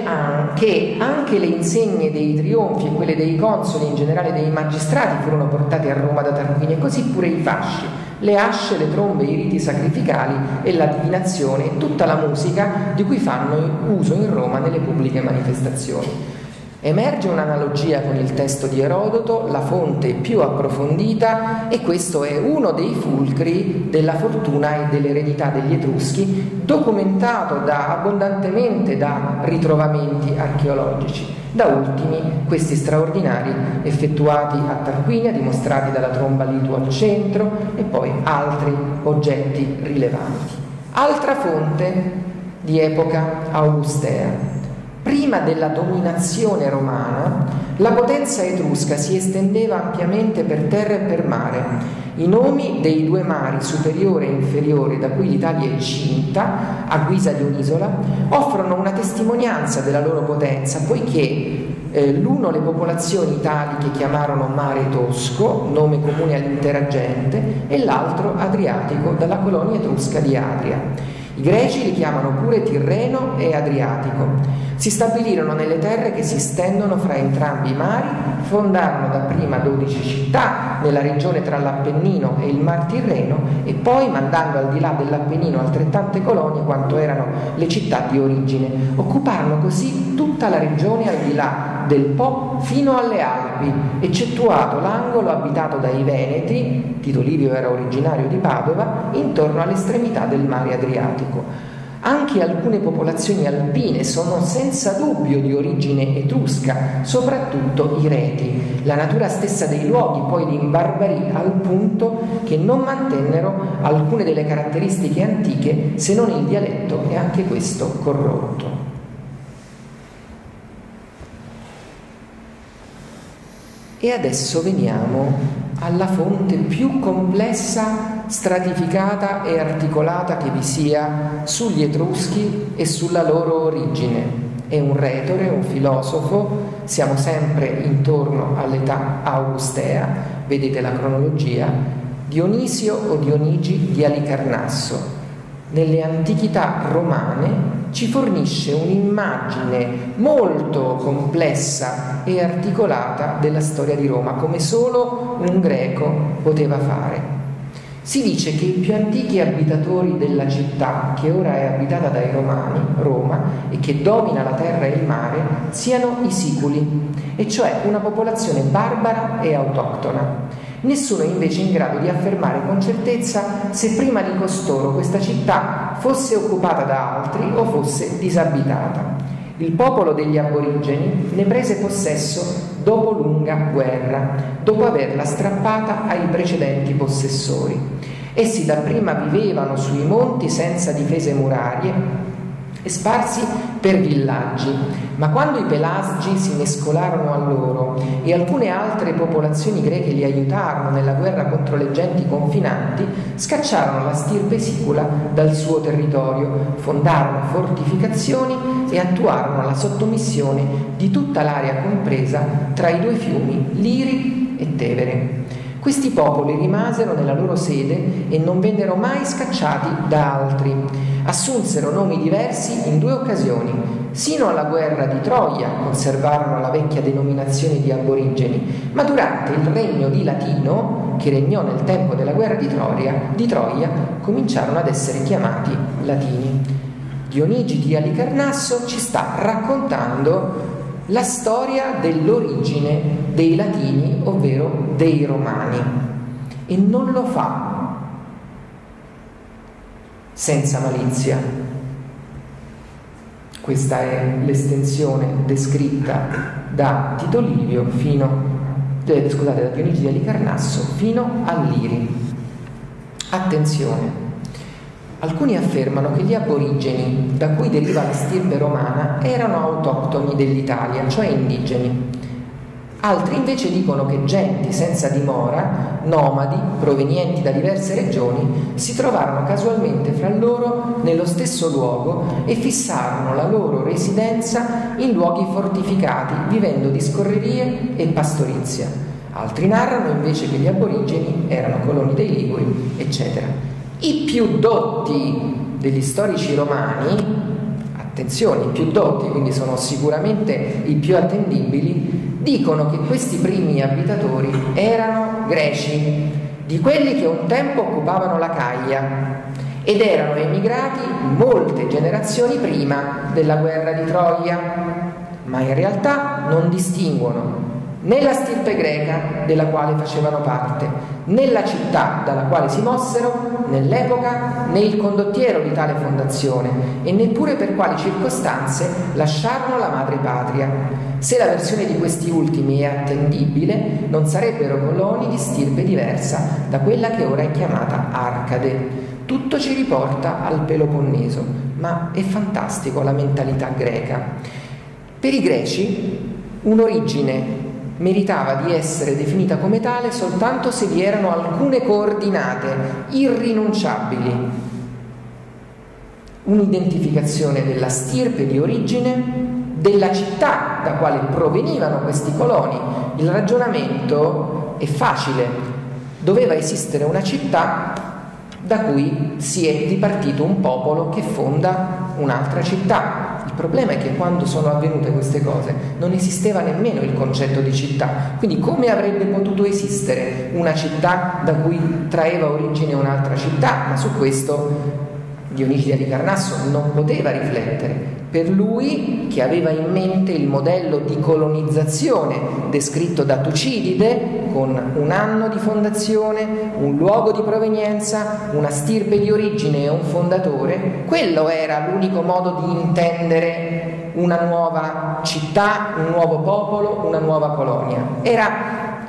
che anche le insegne dei trionfi e quelle dei consoli, in generale dei magistrati, furono portate a Roma da Tarquinia, così pure i fasci, le asce, le trombe, i riti sacrificali e la divinazione e tutta la musica di cui fanno uso in Roma nelle pubbliche manifestazioni. Emerge un'analogia con il testo di Erodoto, la fonte più approfondita, e questo è uno dei fulcri della fortuna e dell'eredità degli Etruschi, documentato da, abbondantemente da ritrovamenti archeologici. Da ultimi, questi straordinari effettuati a Tarquinia, dimostrati dalla tromba litua al centro, e poi altri oggetti rilevanti. Altra fonte di epoca augustea. Prima della dominazione romana, la potenza etrusca si estendeva ampiamente per terra e per mare. I nomi dei due mari, superiore e inferiore, da cui l'Italia è cinta, a guisa di un'isola, offrono una testimonianza della loro potenza, poiché eh, l'uno le popolazioni italiche chiamarono mare tosco, nome comune all'intera gente, e l'altro adriatico, dalla colonia etrusca di Adria. I greci li chiamano pure Tirreno e Adriatico. Si stabilirono nelle terre che si stendono fra entrambi i mari, fondarono dapprima dodici città nella regione tra l'Appennino e il Mar Tirreno e poi, mandando al di là dell'Appennino altrettante colonie quanto erano le città di origine, occuparono così tutta la regione al di là del Po fino alle Alpi, eccettuato l'angolo abitato dai Veneti, Tito Livio era originario di Padova, intorno all'estremità del mare Adriatico. Anche alcune popolazioni alpine sono senza dubbio di origine etrusca, soprattutto i reti. La natura stessa dei luoghi poi li imbarbarì al punto che non mantennero alcune delle caratteristiche antiche, se non il dialetto, e anche questo corrotto. E adesso veniamo alla fonte più complessa, stratificata e articolata che vi sia sugli Etruschi e sulla loro origine. È un retore, un filosofo, siamo sempre intorno all'età augustea, vedete la cronologia, Dionisio o Dionigi di Alicarnasso. Nelle antichità romane ci fornisce un'immagine molto complessa e articolata della storia di Roma, come solo un greco poteva fare. Si dice che i più antichi abitatori della città, che ora è abitata dai Romani, Roma, e che domina la terra e il mare, siano i Siculi, e cioè una popolazione barbara e autoctona. Nessuno è invece in grado di affermare con certezza se prima di costoro questa città fosse occupata da altri o fosse disabitata. Il popolo degli Aborigeni ne prese possesso dopo lunga guerra, dopo averla strappata ai precedenti possessori. Essi dapprima vivevano sui monti senza difese murarie e sparsi per villaggi, ma quando i Pelasgi si mescolarono a loro e alcune altre popolazioni greche li aiutarono nella guerra contro le genti confinanti, scacciarono la stirpe sicula dal suo territorio, fondarono fortificazioni e attuarono la sottomissione di tutta l'area compresa tra i due fiumi Liri e Tevere. Questi popoli rimasero nella loro sede e non vennero mai scacciati da altri. Assunsero nomi diversi in due occasioni. Sino alla guerra di Troia conservarono la vecchia denominazione di Aborigeni, ma durante il regno di Latino, che regnò nel tempo della guerra di Troia, di Troia cominciarono ad essere chiamati Latini. Dionigi di Alicarnasso ci sta raccontando la storia dell'origine dei Latini, ovvero dei Romani, e non lo fa senza malizia. Questa è l'estensione descritta da Tito Livio fino, eh, scusate, da Dionigi di Alicarnasso fino a Liri. Attenzione. Alcuni affermano che gli aborigeni, da cui deriva la stirpe romana, erano autoctoni dell'Italia, cioè indigeni. Altri invece dicono che genti senza dimora, nomadi, provenienti da diverse regioni, si trovarono casualmente fra loro nello stesso luogo e fissarono la loro residenza in luoghi fortificati, vivendo di scorrerie e pastorizia. Altri narrano invece che gli aborigeni erano coloni dei Liguri, eccetera. I più dotti degli storici romani, attenzione, i più dotti, quindi sono sicuramente i più attendibili, dicono che questi primi abitatori erano greci, di quelli che un tempo occupavano la Caia, ed erano emigrati molte generazioni prima della guerra di Troia, ma in realtà non distinguono né la stirpe greca della quale facevano parte, né la città dalla quale si mossero, nell'epoca né il condottiero di tale fondazione e neppure per quali circostanze lasciarono la madre patria. Se la versione di questi ultimi è attendibile, non sarebbero coloni di stirpe diversa da quella che ora è chiamata Arcade. Tutto ci riporta al Peloponneso, ma è fantastico la mentalità greca. Per i greci un'origine meritava di essere definita come tale soltanto se vi erano alcune coordinate irrinunciabili: un'identificazione della stirpe di origine, della città da quale provenivano questi coloni. Il ragionamento è facile: doveva esistere una città da cui si è dipartito un popolo che fonda un'altra città. Il problema è che quando sono avvenute queste cose non esisteva nemmeno il concetto di città, quindi come avrebbe potuto esistere una città da cui traeva origine un'altra città? Ma su questo Dionisio di Alicarnasso non poteva riflettere. Per lui, che aveva in mente il modello di colonizzazione descritto da Tucidide, con un anno di fondazione, un luogo di provenienza, una stirpe di origine e un fondatore, quello era l'unico modo di intendere una nuova città, un nuovo popolo, una nuova colonia. Era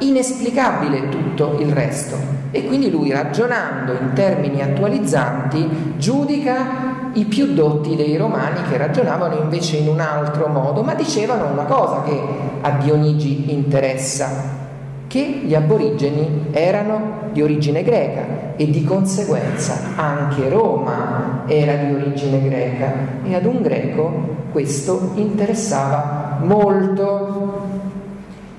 inesplicabile tutto il resto, e quindi lui, ragionando in termini attualizzanti, giudica i più dotti dei romani, che ragionavano invece in un altro modo, ma dicevano una cosa che a Dionigi interessa: che gli aborigeni erano di origine greca e di conseguenza anche Roma era di origine greca, e ad un greco questo interessava molto.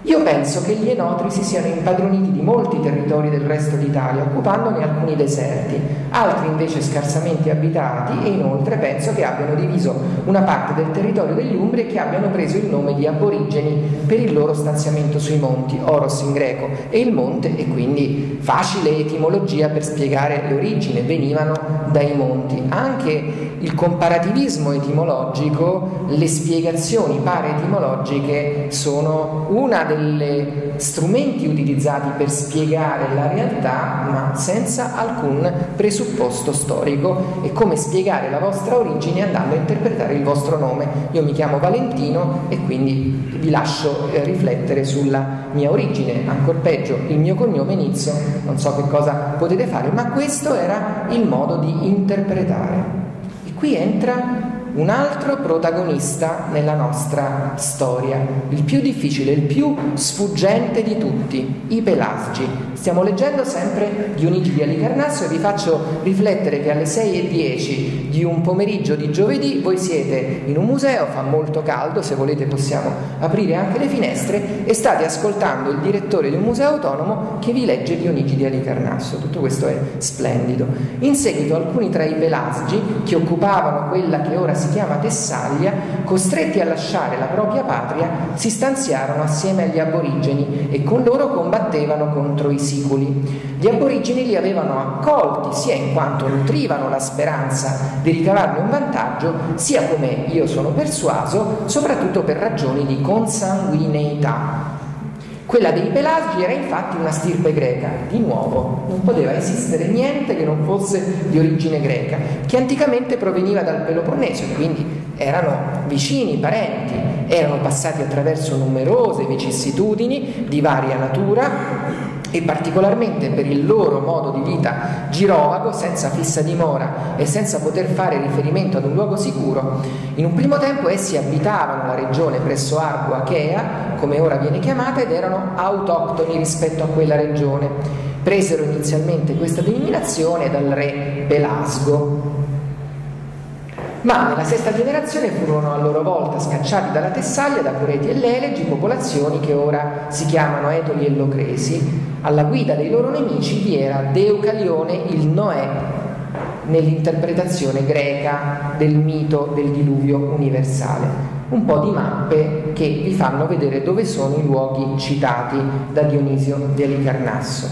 Io penso che gli enotri si siano impadroniti di molti territori del resto d'Italia, occupandone alcuni deserti, altri invece scarsamente abitati, e inoltre penso che abbiano diviso una parte del territorio degli Umbri e che abbiano preso il nome di aborigeni per il loro stanziamento sui monti, oros in greco, e il monte, e quindi facile etimologia per spiegare l'origine: venivano dai monti. Anche il comparativismo etimologico, le spiegazioni paraetimologiche sono una delle degli strumenti utilizzati per spiegare la realtà, ma senza alcun presupposto storico. È come spiegare la vostra origine andando a interpretare il vostro nome. Io mi chiamo Valentino e quindi vi lascio eh, riflettere sulla mia origine, ancor peggio il mio cognome Inizio, non so che cosa potete fare, ma questo era il modo di interpretare. E qui entra un altro protagonista nella nostra storia, il più difficile, il più sfuggente di tutti: i Pelasgi. Stiamo leggendo sempre Dionigi di Alicarnasso e vi faccio riflettere che alle sei e dieci di un pomeriggio di giovedì voi siete in un museo, fa molto caldo, se volete possiamo aprire anche le finestre, e state ascoltando il direttore di un museo autonomo che vi legge Dionigi di Alicarnasso. Tutto questo è splendido. In seguito alcuni tra i Pelasgi, che occupavano quella che ora si si chiama Tessaglia, costretti a lasciare la propria patria, si stanziarono assieme agli aborigeni e con loro combattevano contro i Siculi. Gli aborigeni li avevano accolti sia in quanto nutrivano la speranza di ricavarne un vantaggio, sia, come io sono persuaso, soprattutto per ragioni di consanguineità. Quella dei Pelasgi era infatti una stirpe greca, di nuovo non poteva esistere niente che non fosse di origine greca, che anticamente proveniva dal Peloponneso, e quindi erano vicini, parenti, erano passati attraverso numerose vicissitudini di varia natura, e particolarmente per il loro modo di vita girovago, senza fissa dimora e senza poter fare riferimento ad un luogo sicuro. In un primo tempo essi abitavano la regione presso Argo Achea, come ora viene chiamata, ed erano autoctoni rispetto a quella regione. Presero inizialmente questa denominazione dal re Pelasgo, ma nella sesta generazione furono a loro volta scacciati dalla Tessaglia da Cureti e Lelegi, popolazioni che ora si chiamano Etoli e Locresi. Alla guida dei loro nemici vi era Deucalione il Noè, nell'interpretazione greca del mito del diluvio universale. Un po' di mappe che vi fanno vedere dove sono i luoghi citati da Dionisio di Alicarnasso.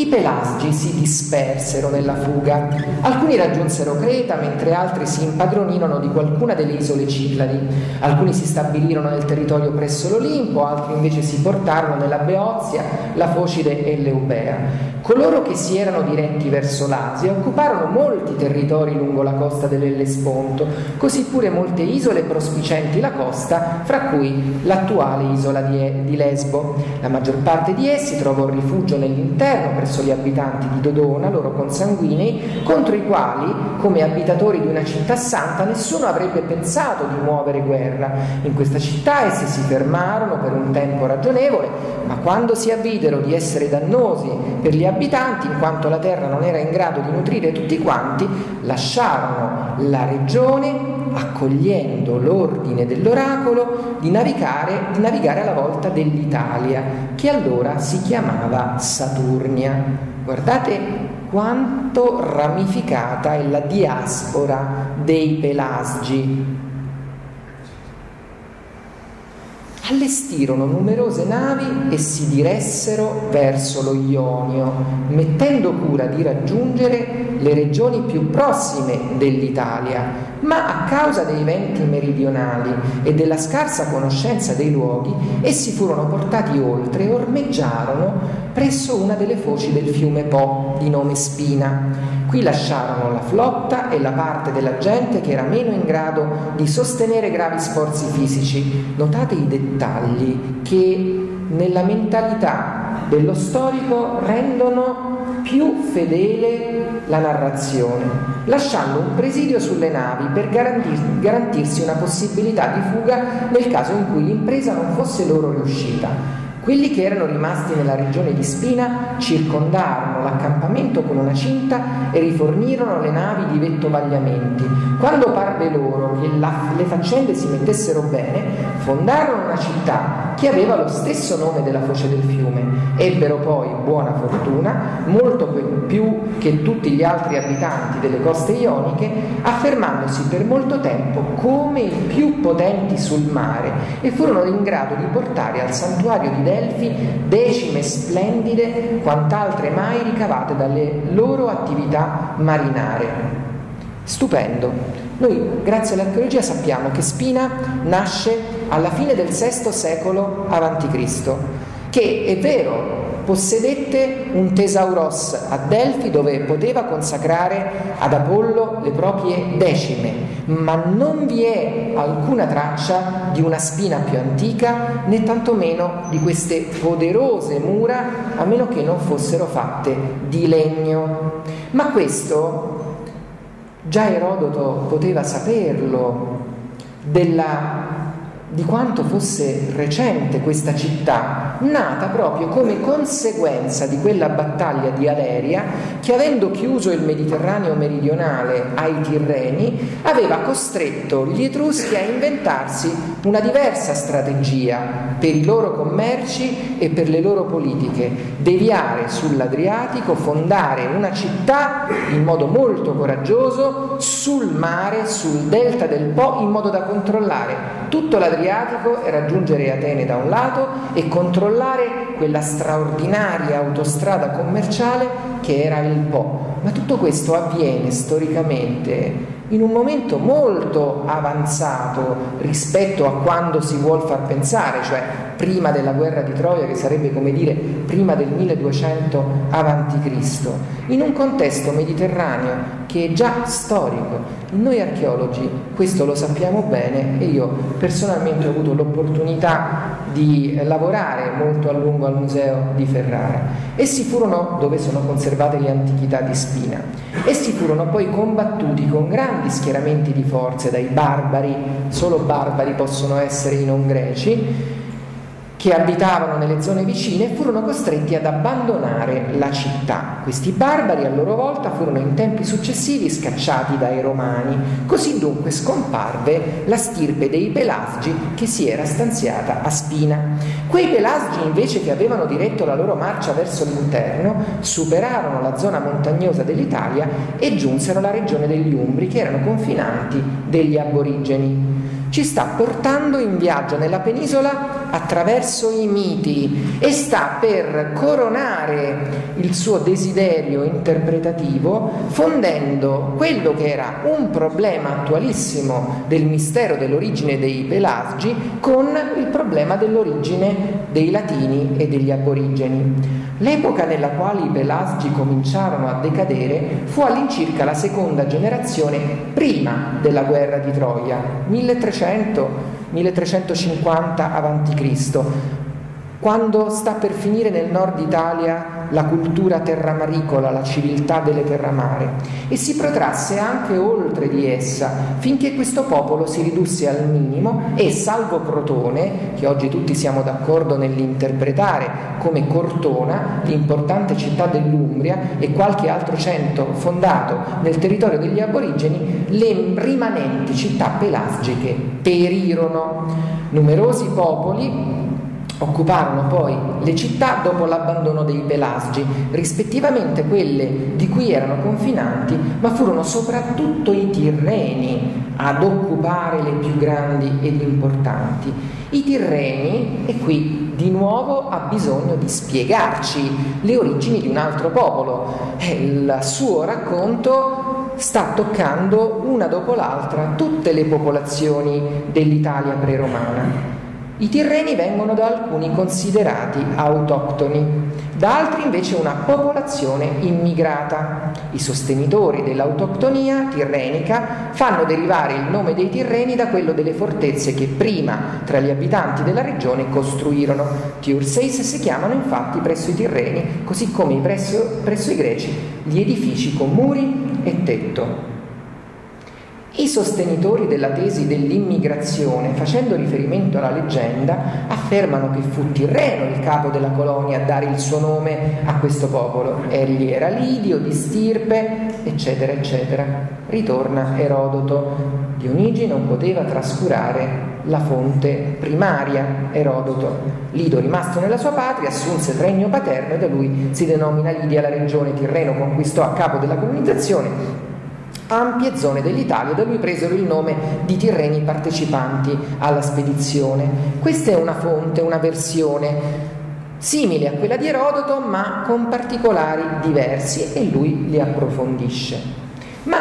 I Pelasgi si dispersero nella fuga, alcuni raggiunsero Creta mentre altri si impadronirono di qualcuna delle isole Cicladi, alcuni si stabilirono nel territorio presso l'Olimpo, altri invece si portarono nella Beozia, la Focide e l'Eubea. Coloro che si erano diretti verso l'Asia occuparono molti territori lungo la costa dell'Ellesponto, così pure molte isole prospicenti la costa, fra cui l'attuale isola di Lesbo. La maggior parte di essi trovò rifugio nell'interno presso gli abitanti di Dodona, loro consanguinei, contro i quali, come abitatori di una città santa, nessuno avrebbe pensato di muovere guerra. In questa città essi si fermarono per un tempo ragionevole, ma quando si avvidero di essere dannosi per gli abitanti, in quanto la terra non era in grado di nutrire tutti quanti, lasciarono la regione accogliendo l'ordine dell'oracolo di navigare, di navigare alla volta dell'Italia, che allora si chiamava Saturnia. Guardate quanto ramificata è la diaspora dei Pelasgi. Allestirono numerose navi e si diressero verso lo Ionio, mettendo cura di raggiungere le regioni più prossime dell'Italia, ma a causa dei venti meridionali e della scarsa conoscenza dei luoghi, essi furono portati oltre e ormeggiarono presso una delle foci del fiume Po, di nome Spina. Qui lasciarono la flotta e la parte della gente che era meno in grado di sostenere gravi sforzi fisici. Notate i dettagli che nella mentalità dello storico rendono più fedele la narrazione, lasciando un presidio sulle navi per garantir- garantirsi una possibilità di fuga nel caso in cui l'impresa non fosse loro riuscita. Quelli che erano rimasti nella regione di Spina circondarono l'accampamento con una cinta e rifornirono le navi di vettovagliamenti. Quando parve loro che la, le faccende si mettessero bene, fondarono una città che aveva lo stesso nome della foce del fiume. Ebbero poi buona fortuna, molto più che tutti gli altri abitanti delle coste ioniche, affermandosi per molto tempo come i più potenti sul mare, e furono in grado di portare al santuario di Delfi decime splendide quant'altre mai ricavate dalle loro attività marinare. Stupendo! Noi, grazie all'archeologia, sappiamo che Spina nasce alla fine del sesto secolo avanti Cristo, che è vero possedette un tesauros a Delfi dove poteva consacrare ad Apollo le proprie decime, ma non vi è alcuna traccia di una Spina più antica, né tantomeno di queste poderose mura, a meno che non fossero fatte di legno. Ma questo già Erodoto poteva saperlo, della di quanto fosse recente questa città, nata proprio come conseguenza di quella battaglia di Aleria che, avendo chiuso il Mediterraneo meridionale ai Tirreni, aveva costretto gli Etruschi a inventarsi una diversa strategia per i loro commerci e per le loro politiche: deviare sull'Adriatico, fondare una città in modo molto coraggioso sul mare, sul delta del Po, in modo da controllare tutto l'Adriatico e raggiungere Atene da un lato e controllare quella straordinaria autostrada commerciale che era il Po. Ma tutto questo avviene storicamente in un momento molto avanzato rispetto a quando si vuol far pensare, cioè prima della guerra di Troia, che sarebbe come dire prima del milleduecento avanti Cristo, in un contesto mediterraneo che è già storico. Noi archeologi questo lo sappiamo bene, e io personalmente ho avuto l'opportunità di lavorare molto a lungo al museo di Ferrara. Essi furono, dove sono conservate le antichità di Spina, essi furono poi combattuti con grandi schieramenti di forze dai barbari, solo barbari possono essere i non greci, che abitavano nelle zone vicine e furono costretti ad abbandonare la città. Questi barbari a loro volta furono in tempi successivi scacciati dai romani. Così dunque scomparve la stirpe dei Pelasgi che si era stanziata a Spina. Quei Pelasgi invece che avevano diretto la loro marcia verso l'interno superarono la zona montagnosa dell'Italia e giunsero alla regione degli Umbri, che erano confinanti degli Aborigeni. Ci sta portando in viaggio nella penisola attraverso i miti e sta per coronare il suo desiderio interpretativo fondendo quello che era un problema attualissimo del mistero dell'origine dei Pelasgi con il problema dell'origine dei Latini e degli Aborigeni. L'epoca nella quale i Pelasgi cominciarono a decadere fu all'incirca la seconda generazione prima della Guerra di Troia, milletrecento milletrecentocinquanta avanti Cristo, quando sta per finire nel nord Italia la cultura terramaricola, la civiltà delle terramare, e si protrasse anche oltre di essa, finché questo popolo si ridusse al minimo e, salvo Crotone, che oggi tutti siamo d'accordo nell'interpretare come Cortona, l'importante città dell'Umbria, e qualche altro centro fondato nel territorio degli Aborigeni, le rimanenti città pelasgiche perirono. Numerosi popoli occuparono poi le città dopo l'abbandono dei Pelasgi, rispettivamente quelle di cui erano confinanti, ma furono soprattutto i Tirreni ad occupare le più grandi ed importanti. I Tirreni, e qui di nuovo ha bisogno di spiegarci le origini di un altro popolo. Il suo racconto sta toccando una dopo l'altra tutte le popolazioni dell'Italia preromana. I Tirreni vengono da alcuni considerati autoctoni, da altri invece una popolazione immigrata. I sostenitori dell'autoctonia tirrenica fanno derivare il nome dei Tirreni da quello delle fortezze che prima tra gli abitanti della regione costruirono. Tirseis si chiamano infatti presso i Tirreni, così come presso, presso i Greci, gli edifici con muri e tetto. I sostenitori della tesi dell'immigrazione, facendo riferimento alla leggenda, affermano che fu Tirreno il capo della colonia a dare il suo nome a questo popolo. Egli era lidio, di stirpe, eccetera, eccetera. Ritorna Erodoto. Dionigi non poteva trascurare la fonte primaria, Erodoto. Lido, rimasto nella sua patria, assunse il regno paterno e da lui si denomina Lidia la regione. Tirreno conquistò a capo della colonizzazione ampie zone dell'Italia, da lui presero il nome di Tirreni partecipanti alla spedizione. Questa è una fonte, una versione simile a quella di Erodoto, ma con particolari diversi, e lui li approfondisce. Ma,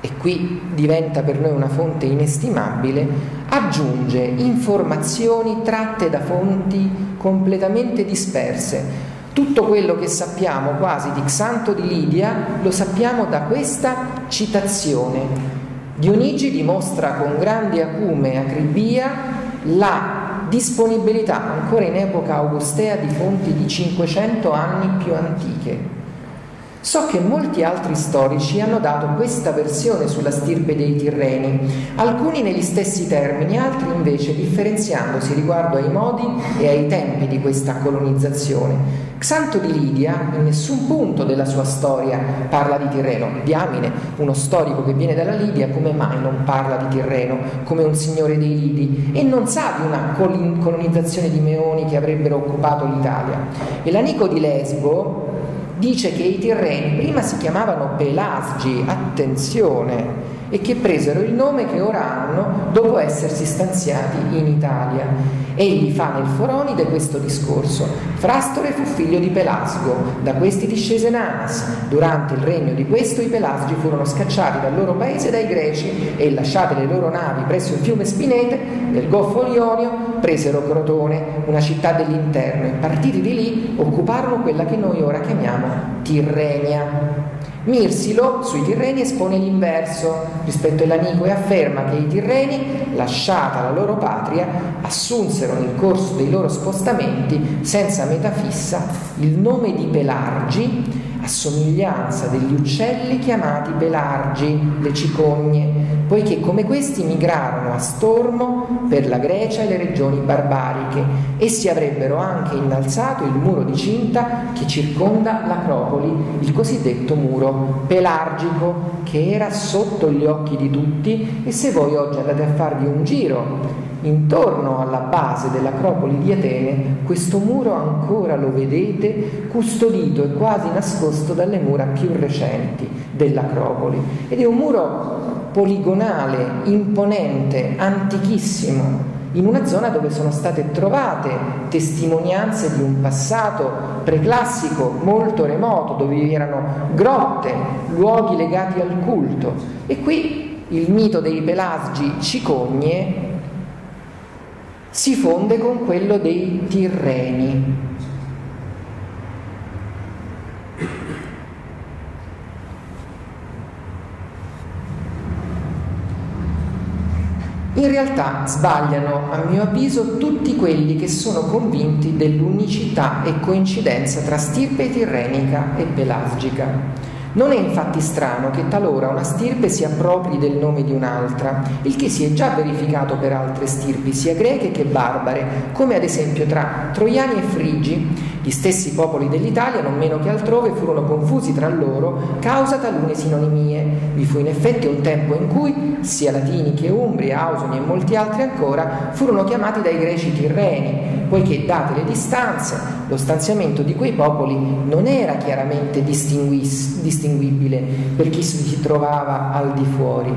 e qui diventa per noi una fonte inestimabile, aggiunge informazioni tratte da fonti completamente disperse. Tutto quello che sappiamo quasi di Xanto di Lidia lo sappiamo da questa citazione. Dionigi dimostra con grande acume e acribia la disponibilità, ancora in epoca augustea, di fonti di cinquecento anni più antiche. So che molti altri storici hanno dato questa versione sulla stirpe dei Tirreni, alcuni negli stessi termini, altri invece differenziandosi riguardo ai modi e ai tempi di questa colonizzazione. Xanto di Lidia in nessun punto della sua storia parla di Tirreno. Diamine, uno storico che viene dalla Lidia come mai non parla di Tirreno come un signore dei Lidi, e non sa di una colonizzazione di Meoni che avrebbero occupato l'Italia? E l'Anico di Lesbo dice che i Tirreni prima si chiamavano Pelasgi, attenzione, e che presero il nome che ora hanno dopo essersi stanziati in Italia. Egli fa nel Foronide questo discorso: Frastore fu figlio di Pelasgo, da questi discese Nanas, durante il regno di questo i Pelasgi furono scacciati dal loro paese dai Greci e, lasciate le loro navi presso il fiume Spinete del Golfo Ionio, presero Crotone, una città dell'interno, e partiti di lì occuparono quella che noi ora chiamiamo Tirrenia. Mirsilo sui Tirreni espone l'inverso rispetto all'Anico e afferma che i Tirreni, lasciata la loro patria, assunsero nel corso dei loro spostamenti senza meta fissa il nome di Pelargi, a somiglianza degli uccelli chiamati Pelargi, le cicogne, poiché come questi migrarono a stormo per la Grecia e le regioni barbariche. Essi avrebbero anche innalzato il muro di cinta che circonda l'Acropoli, il cosiddetto muro pelargico, che era sotto gli occhi di tutti, e se voi oggi andate a farvi un giro intorno alla base dell'Acropoli di Atene, questo muro ancora lo vedete, custodito e quasi nascosto dalle mura più recenti dell'Acropoli. Ed è un muro poligonale, imponente, antichissimo, in una zona dove sono state trovate testimonianze di un passato preclassico molto remoto, dove vi erano grotte, luoghi legati al culto. E qui il mito dei Pelasgi cicogne si fonde con quello dei Tirreni. In realtà sbagliano, a mio avviso, tutti quelli che sono convinti dell'unicità e coincidenza tra stirpe tirrenica e pelasgica. Non è infatti strano che talora una stirpe si appropri del nome di un'altra, il che si è già verificato per altre stirpi, sia greche che barbare, come ad esempio tra troiani e frigi. Gli stessi popoli dell'Italia, non meno che altrove, furono confusi tra loro causa talune sinonimie. Vi fu in effetti un tempo in cui sia latini che umbri, ausoni e molti altri ancora furono chiamati dai greci tirreni, poiché, date le distanze, lo stanziamento di quei popoli non era chiaramente distinguibile per chi si trovava al di fuori.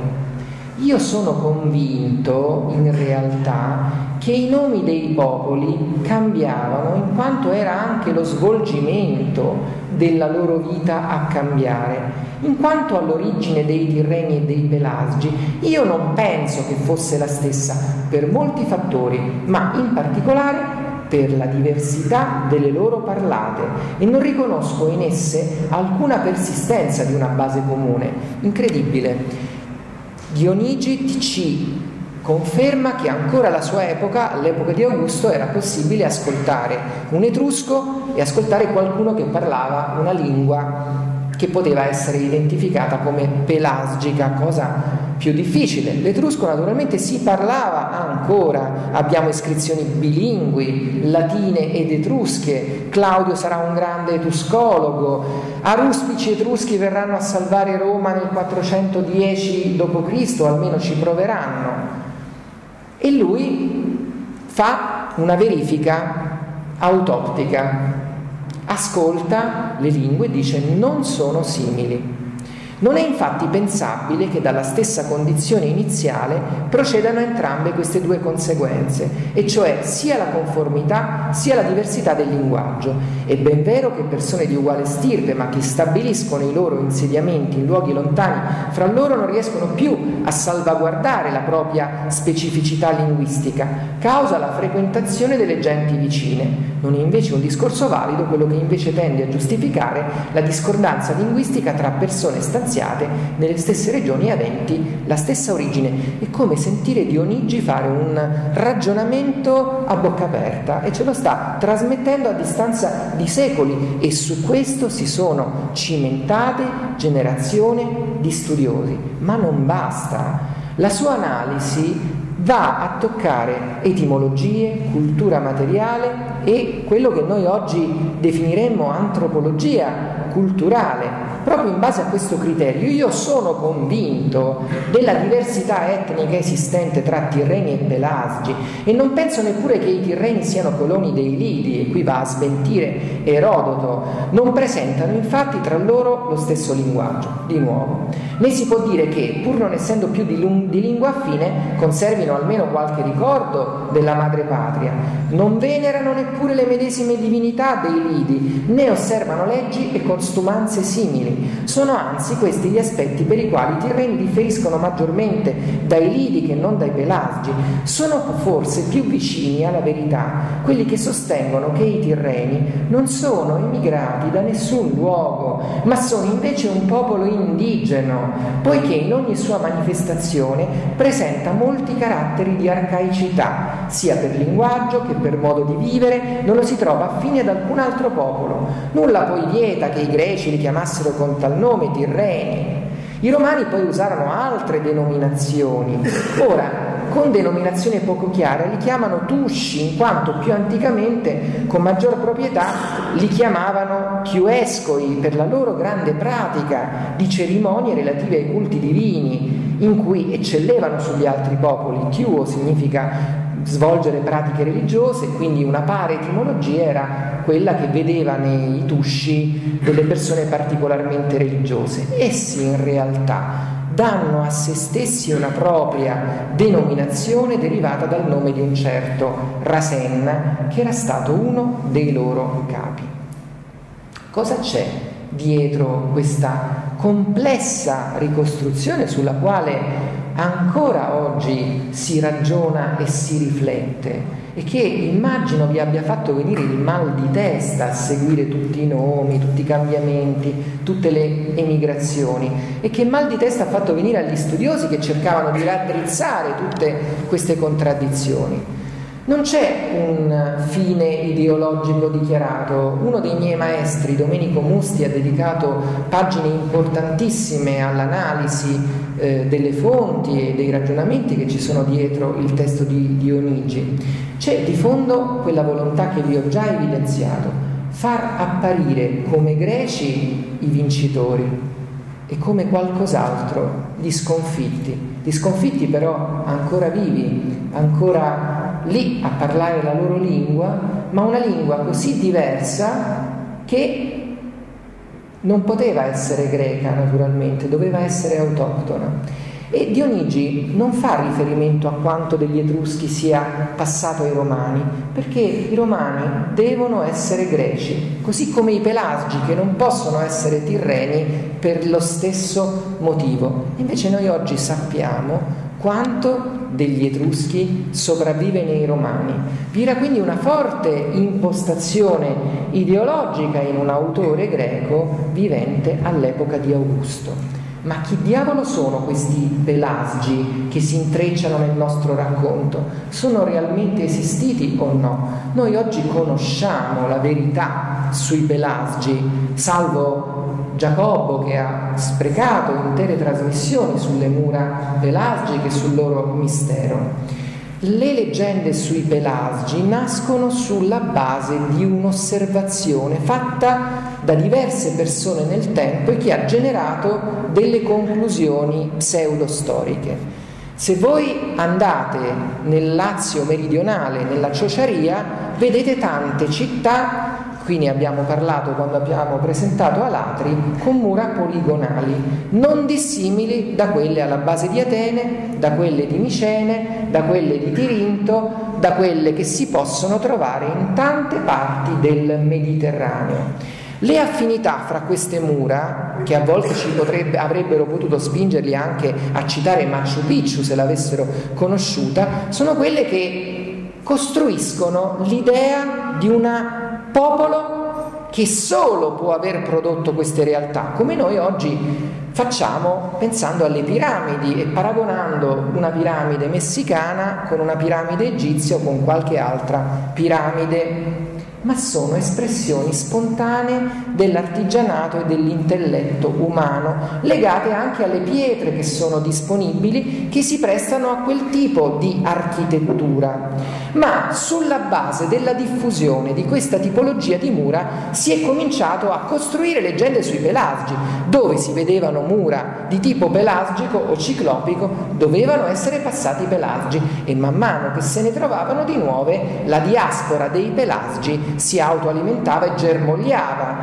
Io sono convinto, in realtà, che i nomi dei popoli cambiavano in quanto era anche lo svolgimento della loro vita a cambiare. In quanto all'origine dei Tirreni e dei Pelasgi, io non penso che fosse la stessa per molti fattori, ma in particolare per la diversità delle loro parlate, e non riconosco in esse alcuna persistenza di una base comune. Incredibile. Dionigi ci conferma che ancora alla sua epoca, all'epoca di Augusto, era possibile ascoltare un etrusco e ascoltare qualcuno che parlava una lingua che poteva essere identificata come pelasgica, cosa più difficile. L'etrusco naturalmente si parlava ancora, abbiamo iscrizioni bilingui, latine ed etrusche, Claudio sarà un grande etruscologo, aruspici etruschi verranno a salvare Roma nel quattrocentodieci dopo Cristo, almeno ci proveranno. E lui fa una verifica autoptica, ascolta le lingue e dice: non sono simili. Non è infatti pensabile che dalla stessa condizione iniziale procedano entrambe queste due conseguenze, e cioè sia la conformità sia la diversità del linguaggio. È ben vero che persone di uguale stirpe, ma che stabiliscono i loro insediamenti in luoghi lontani fra loro, non riescono più a salvaguardare la propria specificità linguistica, causa la frequentazione delle genti vicine. Non è invece un discorso valido quello che invece tende a giustificare la discordanza linguistica tra persone stanziate nelle stesse regioni aventi la stessa origine. È come sentire Dionigi fare un ragionamento a bocca aperta, e ce lo sta trasmettendo a distanza di secoli, e su questo si sono cimentate generazioni di studiosi. Ma non basta. La sua analisi va a toccare etimologie, cultura materiale e quello che noi oggi definiremmo antropologia culturale. Proprio in base a questo criterio io sono convinto della diversità etnica esistente tra Tirreni e Pelasgi, e non penso neppure che i Tirreni siano coloni dei Lidi, e qui va a smentire Erodoto. Non presentano infatti tra loro lo stesso linguaggio, di nuovo. Né si può dire che, pur non essendo più di, lung- di lingua affine, conservino almeno qualche ricordo della madre patria. Non venerano neppure le medesime divinità dei Lidi, né osservano leggi e costumanze simili. Sono anzi questi gli aspetti per i quali i Tirreni differiscono maggiormente dai Lidi che non dai Pelasgi. Sono forse più vicini alla verità quelli che sostengono che i Tirreni non sono emigrati da nessun luogo, ma sono invece un popolo indigeno, poiché in ogni sua manifestazione presenta molti caratteri di arcaicità, sia per linguaggio che per modo di vivere. Non lo si trova affine ad alcun altro popolo. Nulla poi vieta che i greci li chiamassero con tal nome, Tirreni. I romani poi usarono altre denominazioni. Ora, con denominazione poco chiara, li chiamano Tusci, in quanto più anticamente, con maggior proprietà, li chiamavano Chiuescoi per la loro grande pratica di cerimonie relative ai culti divini, in cui eccellevano sugli altri popoli. Chiuo significa svolgere pratiche religiose, quindi una pari etimologia era quella che vedeva nei Tusci delle persone particolarmente religiose. Essi in realtà danno a se stessi una propria denominazione derivata dal nome di un certo Rasenna, che era stato uno dei loro capi. Cosa c'è dietro questa complessa ricostruzione sulla quale ancora oggi si ragiona e si riflette, e che immagino vi abbia fatto venire il mal di testa a seguire tutti i nomi, tutti i cambiamenti, tutte le emigrazioni, e che mal di testa ha fatto venire agli studiosi che cercavano di raddrizzare tutte queste contraddizioni? Non c'è un fine ideologico dichiarato. Uno dei miei maestri, Domenico Musti, ha dedicato pagine importantissime all'analisi Eh, delle fonti e dei ragionamenti che ci sono dietro il testo di Dionigi. C'è di fondo quella volontà che vi ho già evidenziato: far apparire come greci i vincitori e come qualcos'altro gli sconfitti, gli sconfitti però ancora vivi, ancora lì a parlare la loro lingua, ma una lingua così diversa che non poteva essere greca, naturalmente, doveva essere autoctona. E Dionigi non fa riferimento a quanto degli Etruschi sia passato ai Romani, perché i Romani devono essere greci, così come i Pelasgi, che non possono essere tirreni per lo stesso motivo. Invece noi oggi sappiamo quanto degli Etruschi sopravvive nei Romani. Vi era quindi una forte impostazione ideologica in un autore greco vivente all'epoca di Augusto. Ma chi diavolo sono questi Pelasgi che si intrecciano nel nostro racconto? Sono realmente esistiti o no? Noi oggi conosciamo la verità sui Pelasgi, salvo Giacobbo, che ha sprecato intere trasmissioni sulle mura pelasgiche e sul loro mistero. Le leggende sui Pelasgi nascono sulla base di un'osservazione fatta da diverse persone nel tempo e che ha generato delle conclusioni pseudostoriche. Se voi andate nel Lazio meridionale, nella Ciociaria, vedete tante città, qui ne abbiamo parlato quando abbiamo presentato Alatri, con mura poligonali, non dissimili da quelle alla base di Atene, da quelle di Micene, da quelle di Tirinto, da quelle che si possono trovare in tante parti del Mediterraneo. Le affinità fra queste mura, che a volte ci potrebbe, avrebbero potuto spingerli anche a citare Machu Picchu se l'avessero conosciuta, sono quelle che costruiscono l'idea di una popolo che solo può aver prodotto queste realtà, come noi oggi facciamo pensando alle piramidi e paragonando una piramide messicana con una piramide egizia o con qualche altra piramide, ma sono espressioni spontanee dell'artigianato e dell'intelletto umano, legate anche alle pietre che sono disponibili, che si prestano a quel tipo di architettura. Ma sulla base della diffusione di questa tipologia di mura si è cominciato a costruire leggende sui Pelasgi, dove si vedevano mura di tipo pelasgico o ciclopico, dovevano essere passati i Pelasgi, e man mano che se ne trovavano di nuove, la diaspora dei Pelasgi si autoalimentava e germogliava,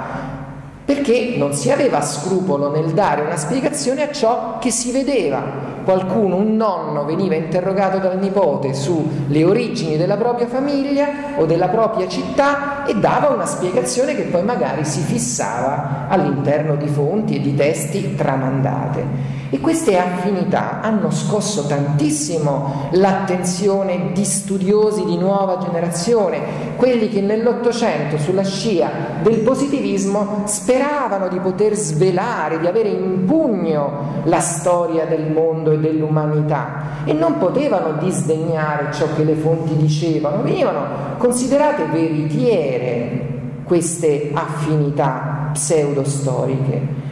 perché non si aveva scrupolo nel dare una spiegazione a ciò che si vedeva. Qualcuno, un nonno, veniva interrogato dal nipote sulle origini della propria famiglia o della propria città e dava una spiegazione che poi magari si fissava all'interno di fonti e di testi tramandate. E queste affinità hanno scosso tantissimo l'attenzione di studiosi di nuova generazione, quelli che nell'Ottocento, sulla scia del positivismo, speravano di poter svelare, di avere in pugno la storia del mondo e dell'umanità, e non potevano disdegnare ciò che le fonti dicevano. Venivano considerate veritiere queste affinità pseudostoriche.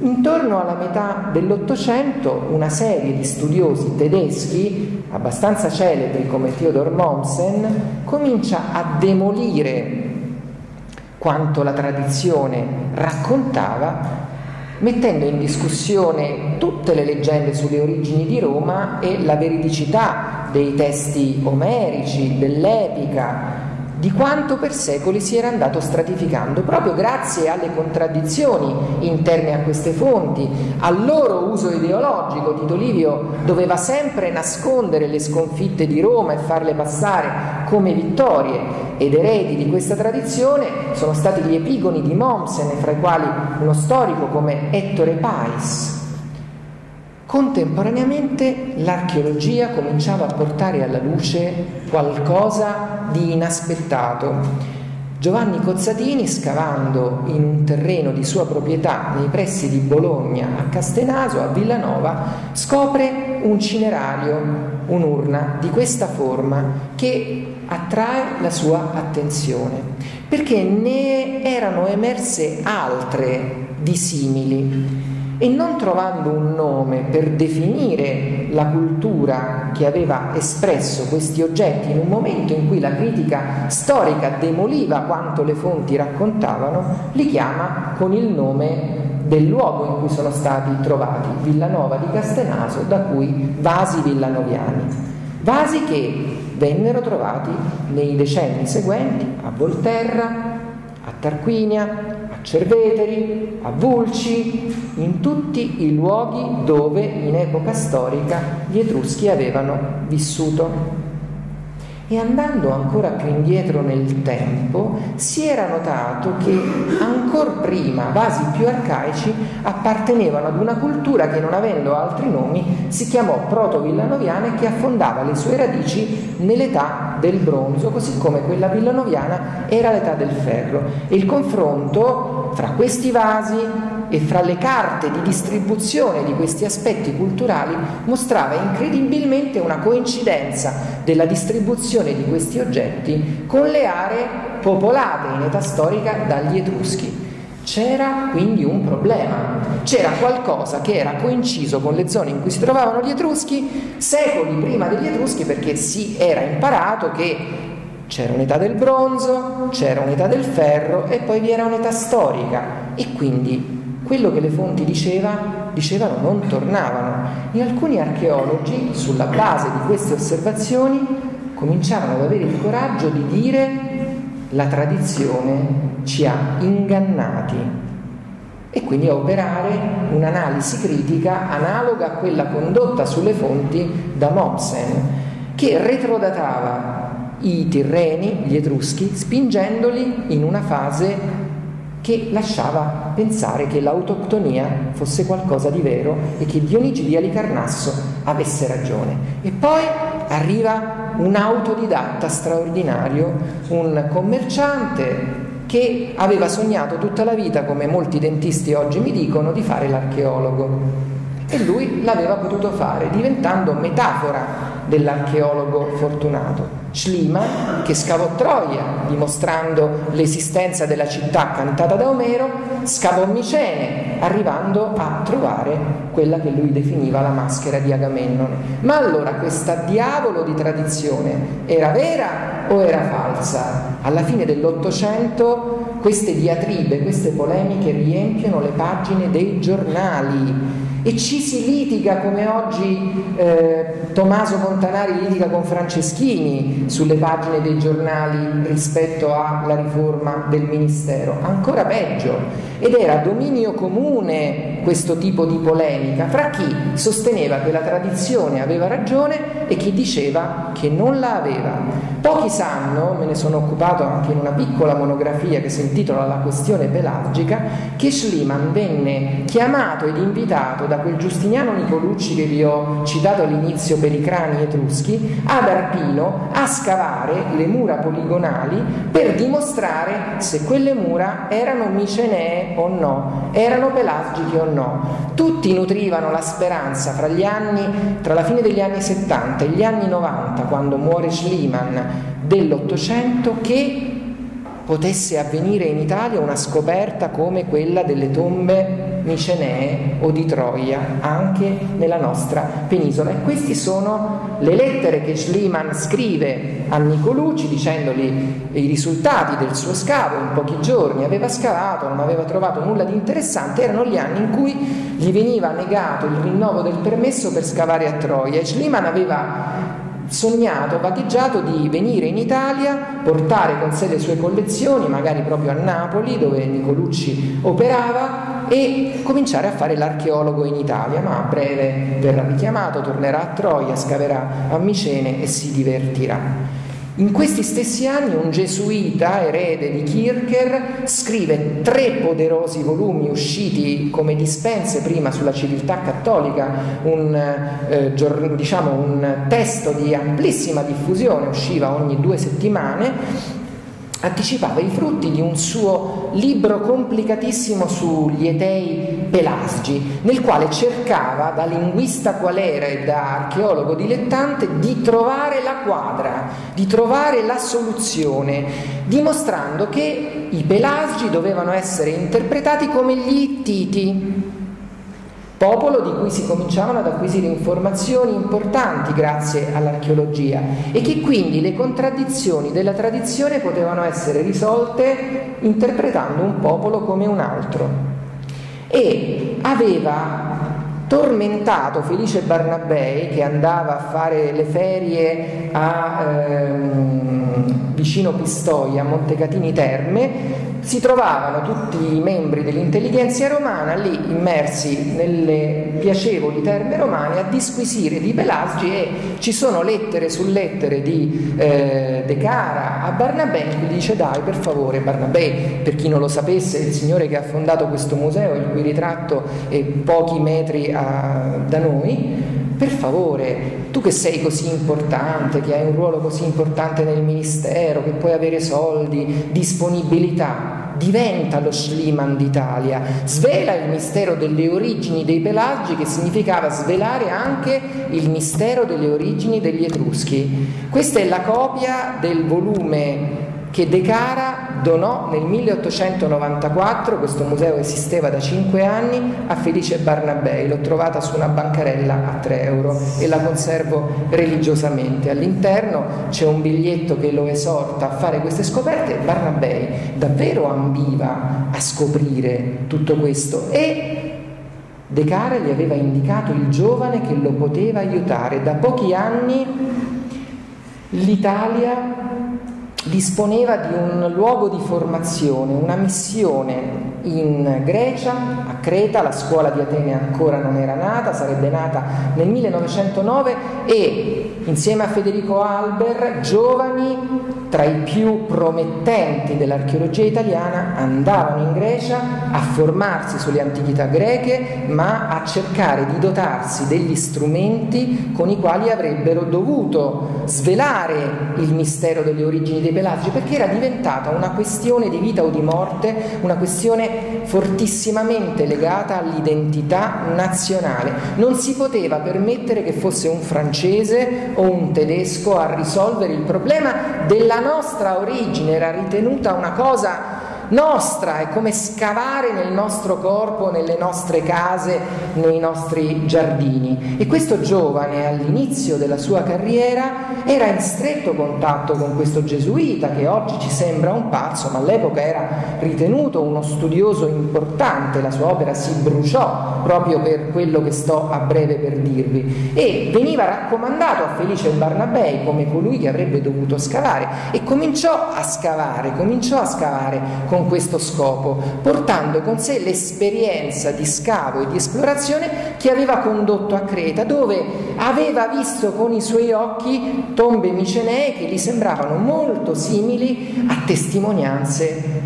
Intorno alla metà dell'Ottocento una serie di studiosi tedeschi, abbastanza celebri come Theodor Mommsen, comincia a demolire quanto la tradizione raccontava, mettendo in discussione tutte le leggende sulle origini di Roma e la veridicità dei testi omerici, dell'epica, di quanto per secoli si era andato stratificando, proprio grazie alle contraddizioni interne a queste fonti, al loro uso ideologico. Tito Livio doveva sempre nascondere le sconfitte di Roma e farle passare come vittorie, ed eredi di questa tradizione sono stati gli epigoni di Mommsen, fra i quali uno storico come Ettore Pais. Contemporaneamente l'archeologia cominciava a portare alla luce qualcosa di inaspettato. Giovanni Cozzatini, scavando in un terreno di sua proprietà nei pressi di Bologna, a Castenaso, a Villanova, scopre un cinerario, un'urna di questa forma che attrae la sua attenzione, perché ne erano emerse altre di simili. E non trovando un nome per definire la cultura che aveva espresso questi oggetti in un momento in cui la critica storica demoliva quanto le fonti raccontavano, li chiama con il nome del luogo in cui sono stati trovati, Villanova di Castenaso, da cui vasi villanoviani. Vasi che vennero trovati nei decenni seguenti a Volterra, a Tarquinia, a Cerveteri, a Vulci, in tutti i luoghi dove in epoca storica gli Etruschi avevano vissuto. E andando ancora più indietro nel tempo si era notato che ancor prima vasi più arcaici appartenevano ad una cultura che, non avendo altri nomi, si chiamò proto-villanoviana e che affondava le sue radici nell'età del bronzo, così come quella villanoviana era l'età del ferro. E il confronto fra questi vasi e fra le carte di distribuzione di questi aspetti culturali mostrava incredibilmente una coincidenza della distribuzione di questi oggetti con le aree popolate in età storica dagli Etruschi. C'era quindi un problema, c'era qualcosa che era coinciso con le zone in cui si trovavano gli Etruschi secoli prima degli Etruschi, perché si era imparato che c'era un'età del bronzo, c'era un'età del ferro e poi vi era un'età storica, e quindi quello che le fonti diceva, dicevano non tornavano, e alcuni archeologi, sulla base di queste osservazioni, cominciarono ad avere il coraggio di dire: la tradizione ci ha ingannati, e quindi a operare un'analisi critica analoga a quella condotta sulle fonti da Mommsen, che retrodatava i Tirreni, gli Etruschi, spingendoli in una fase che lasciava pensare che l'autochtonia fosse qualcosa di vero e che Dionisio di Alicarnasso avesse ragione. E poi arriva un autodidatta straordinario, un commerciante che aveva sognato tutta la vita, come molti dentisti oggi mi dicono, di fare l'archeologo, e lui l'aveva potuto fare, diventando metafora dell'archeologo fortunato. Schliemann, che scavò Troia dimostrando l'esistenza della città cantata da Omero, scavò Micene arrivando a trovare quella che lui definiva la maschera di Agamennone. Ma allora questa diavolo di tradizione era vera o era falsa? Alla fine dell'Ottocento queste diatribe, queste polemiche riempiono le pagine dei giornali e ci si litiga, come oggi eh, Tommaso Montanari litiga con Franceschini sulle pagine dei giornali rispetto alla riforma del ministero, ancora peggio. Ed era dominio comune questo tipo di polemica fra chi sosteneva che la tradizione aveva ragione e chi diceva che non la aveva. Pochi sanno, me ne sono occupato anche in una piccola monografia che si intitola La questione pelasgica, che Schliemann venne chiamato ed invitato da quel Giustiniano Nicolucci che vi ho citato all'inizio per i crani etruschi ad Arpino a scavare le mura poligonali per dimostrare se quelle mura erano micenee o no, erano pelasgiche o no. Tutti nutrivano la speranza fra gli anni, tra la fine degli anni settanta e gli anni novanta, quando muore Schliemann, dell'Ottocento, che potesse avvenire in Italia una scoperta come quella delle tombe micenee o di Troia anche nella nostra penisola. E queste sono le lettere che Schliemann scrive a Nicolucci dicendogli i risultati del suo scavo. In pochi giorni aveva scavato, non aveva trovato nulla di interessante. Erano gli anni in cui gli veniva negato il rinnovo del permesso per scavare a Troia e Schliemann aveva sognato, vagheggiato di venire in Italia, portare con sé le sue collezioni, magari proprio a Napoli, dove Nicolucci operava, e cominciare a fare l'archeologo in Italia, ma a breve verrà richiamato, tornerà a Troia, scaverà a Micene e si divertirà. In questi stessi anni un gesuita, erede di Kircher, scrive tre poderosi volumi usciti come dispense prima sulla civiltà cattolica, un, eh, gior, diciamo, un testo di amplissima diffusione, usciva ogni due settimane, anticipava i frutti di un suo libro complicatissimo sugli Etei Pelasgi, nel quale cercava, da linguista qual era e da archeologo dilettante, di trovare la quadra, di trovare la soluzione, dimostrando che i Pelasgi dovevano essere interpretati come gli Ittiti, popolo di cui si cominciavano ad acquisire informazioni importanti grazie all'archeologia, e che quindi le contraddizioni della tradizione potevano essere risolte interpretando un popolo come un altro. E aveva tormentato Felice Barnabei, che andava a fare le ferie a ehm, vicino Pistoia, a Montecatini Terme. Si trovavano tutti i membri dell'intellighenzia romana lì, immersi nelle piacevoli terme romane, a disquisire di Pelasgi, e ci sono lettere su lettere di eh, De Cara a Barnabè, che dice: dai, per favore, Barnabè, per chi non lo sapesse, è il signore che ha fondato questo museo, il cui ritratto è pochi metri a, da noi. Per favore, tu che sei così importante, che hai un ruolo così importante nel ministero, che puoi avere soldi, disponibilità, diventa lo Schliemann d'Italia, svela il mistero delle origini dei Pelagi, che significava svelare anche il mistero delle origini degli Etruschi. Questa è la copia del volume che De Cara donò nel milleottocentonovantaquattro, questo museo esisteva da cinque anni, a Felice Barnabei. L'ho trovata su una bancarella a tre euro e la conservo religiosamente. All'interno c'è un biglietto che lo esorta a fare queste scoperte, e Barnabei davvero ambiva a scoprire tutto questo, e De Cara gli aveva indicato il giovane che lo poteva aiutare. Da pochi anni l'Italia disponeva di un luogo di formazione, una missione in Grecia, a Creta. La scuola di Atene ancora non era nata, sarebbe nata nel millenovecentonove, e insieme a Federico Alber, giovani tra i più promettenti dell'archeologia italiana andavano in Grecia a formarsi sulle antichità greche, ma a cercare di dotarsi degli strumenti con i quali avrebbero dovuto svelare il mistero delle origini dei Pelagi, perché era diventata una questione di vita o di morte, una questione fortissimamente legata all'identità nazionale. Non si poteva permettere che fosse un francese o un tedesco a risolvere il problema della La nostra origine, era ritenuta una cosa nostra, è come scavare nel nostro corpo, nelle nostre case, nei nostri giardini. E questo giovane, all'inizio della sua carriera, era in stretto contatto con questo gesuita, che oggi ci sembra un pazzo, ma all'epoca era ritenuto uno studioso importante. La sua opera si bruciò proprio per quello che sto a breve per dirvi, e veniva raccomandato a Felice Barnabei come colui che avrebbe dovuto scavare, e cominciò a scavare, cominciò a scavare con con questo scopo, portando con sé l'esperienza di scavo e di esplorazione che aveva condotto a Creta, dove aveva visto con i suoi occhi tombe micenee che gli sembravano molto simili a testimonianze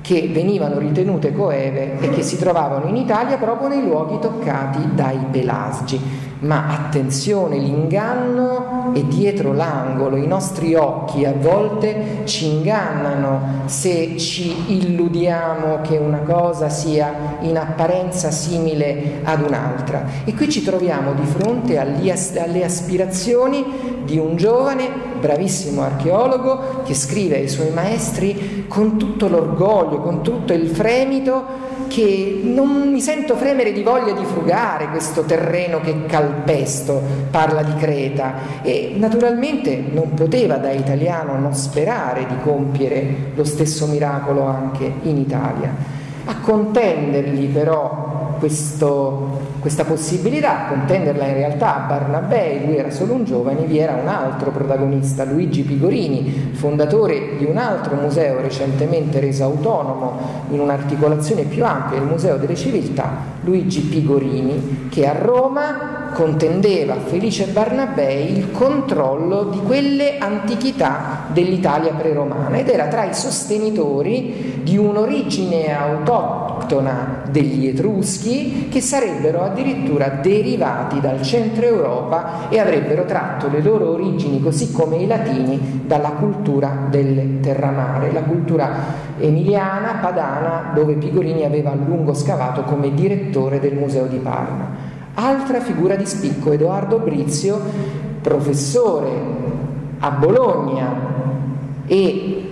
che venivano ritenute coeve e che si trovavano in Italia proprio nei luoghi toccati dai Pelasgi. Ma attenzione, l'inganno è dietro l'angolo, i nostri occhi a volte ci ingannano se ci illudiamo che una cosa sia in apparenza simile ad un'altra. E qui ci troviamo di fronte alle aspirazioni di un giovane bravissimo archeologo che scrive ai suoi maestri con tutto l'orgoglio, con tutto il fremito, che non mi sento fremere di voglia di frugare questo terreno che calpesto, parla di Creta, e naturalmente non poteva da italiano non sperare di compiere lo stesso miracolo anche in Italia. A contendergli però questo, questa possibilità, contenderla in realtà a Barnabei, lui era solo un giovane, vi era un altro protagonista, Luigi Pigorini, fondatore di un altro museo recentemente reso autonomo in un'articolazione più ampia, il Museo delle Civiltà, Luigi Pigorini, che a Roma contendeva, felice Barnabei, il controllo di quelle antichità dell'Italia preromana ed era tra i sostenitori di un'origine autoctona degli Etruschi che sarebbero addirittura derivati dal centro Europa e avrebbero tratto le loro origini, così come i latini, dalla cultura del terramare, la cultura emiliana, padana, dove Pigorini aveva a lungo scavato come direttore del Museo di Parma. Altra figura di spicco, Edoardo Brizio, professore a Bologna e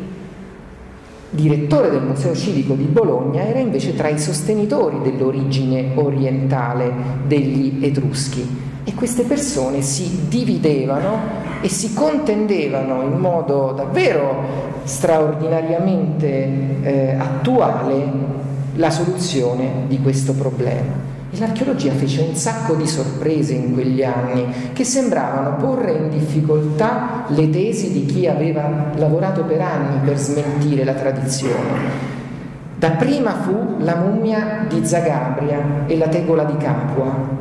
direttore del Museo Civico di Bologna, era invece tra i sostenitori dell'origine orientale degli Etruschi. E queste persone si dividevano e si contendevano in modo davvero straordinariamente eh, attuale la soluzione di questo problema. E l'archeologia fece un sacco di sorprese in quegli anni che sembravano porre in difficoltà le tesi di chi aveva lavorato per anni per smentire la tradizione. Dapprima fu la mummia di Zagabria e la tegola di Capua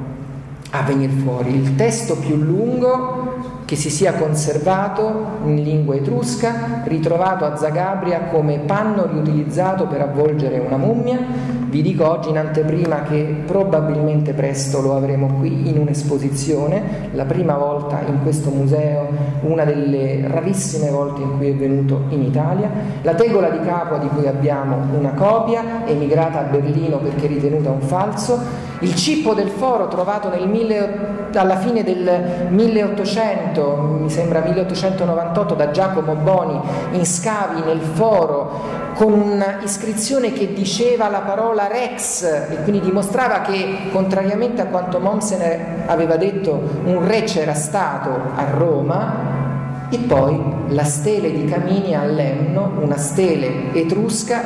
a venir fuori, il testo più lungo che si sia conservato in lingua etrusca, ritrovato a Zagabria come panno riutilizzato per avvolgere una mummia. Vi dico oggi in anteprima che probabilmente presto lo avremo qui in un'esposizione, la prima volta in questo museo, una delle rarissime volte in cui è venuto in Italia. La tegola di Capua, di cui abbiamo una copia, emigrata a Berlino perché ritenuta un falso. Il cippo del foro, trovato nel mille, alla fine del milleottocento, mi sembra milleottocentonovantotto, da Giacomo Boni in scavi nel foro, con un'iscrizione che diceva la parola rex e quindi dimostrava che, contrariamente a quanto Mommsen aveva detto, un re c'era stato a Roma. E poi la stele di Camini a Lemno, una stele etrusca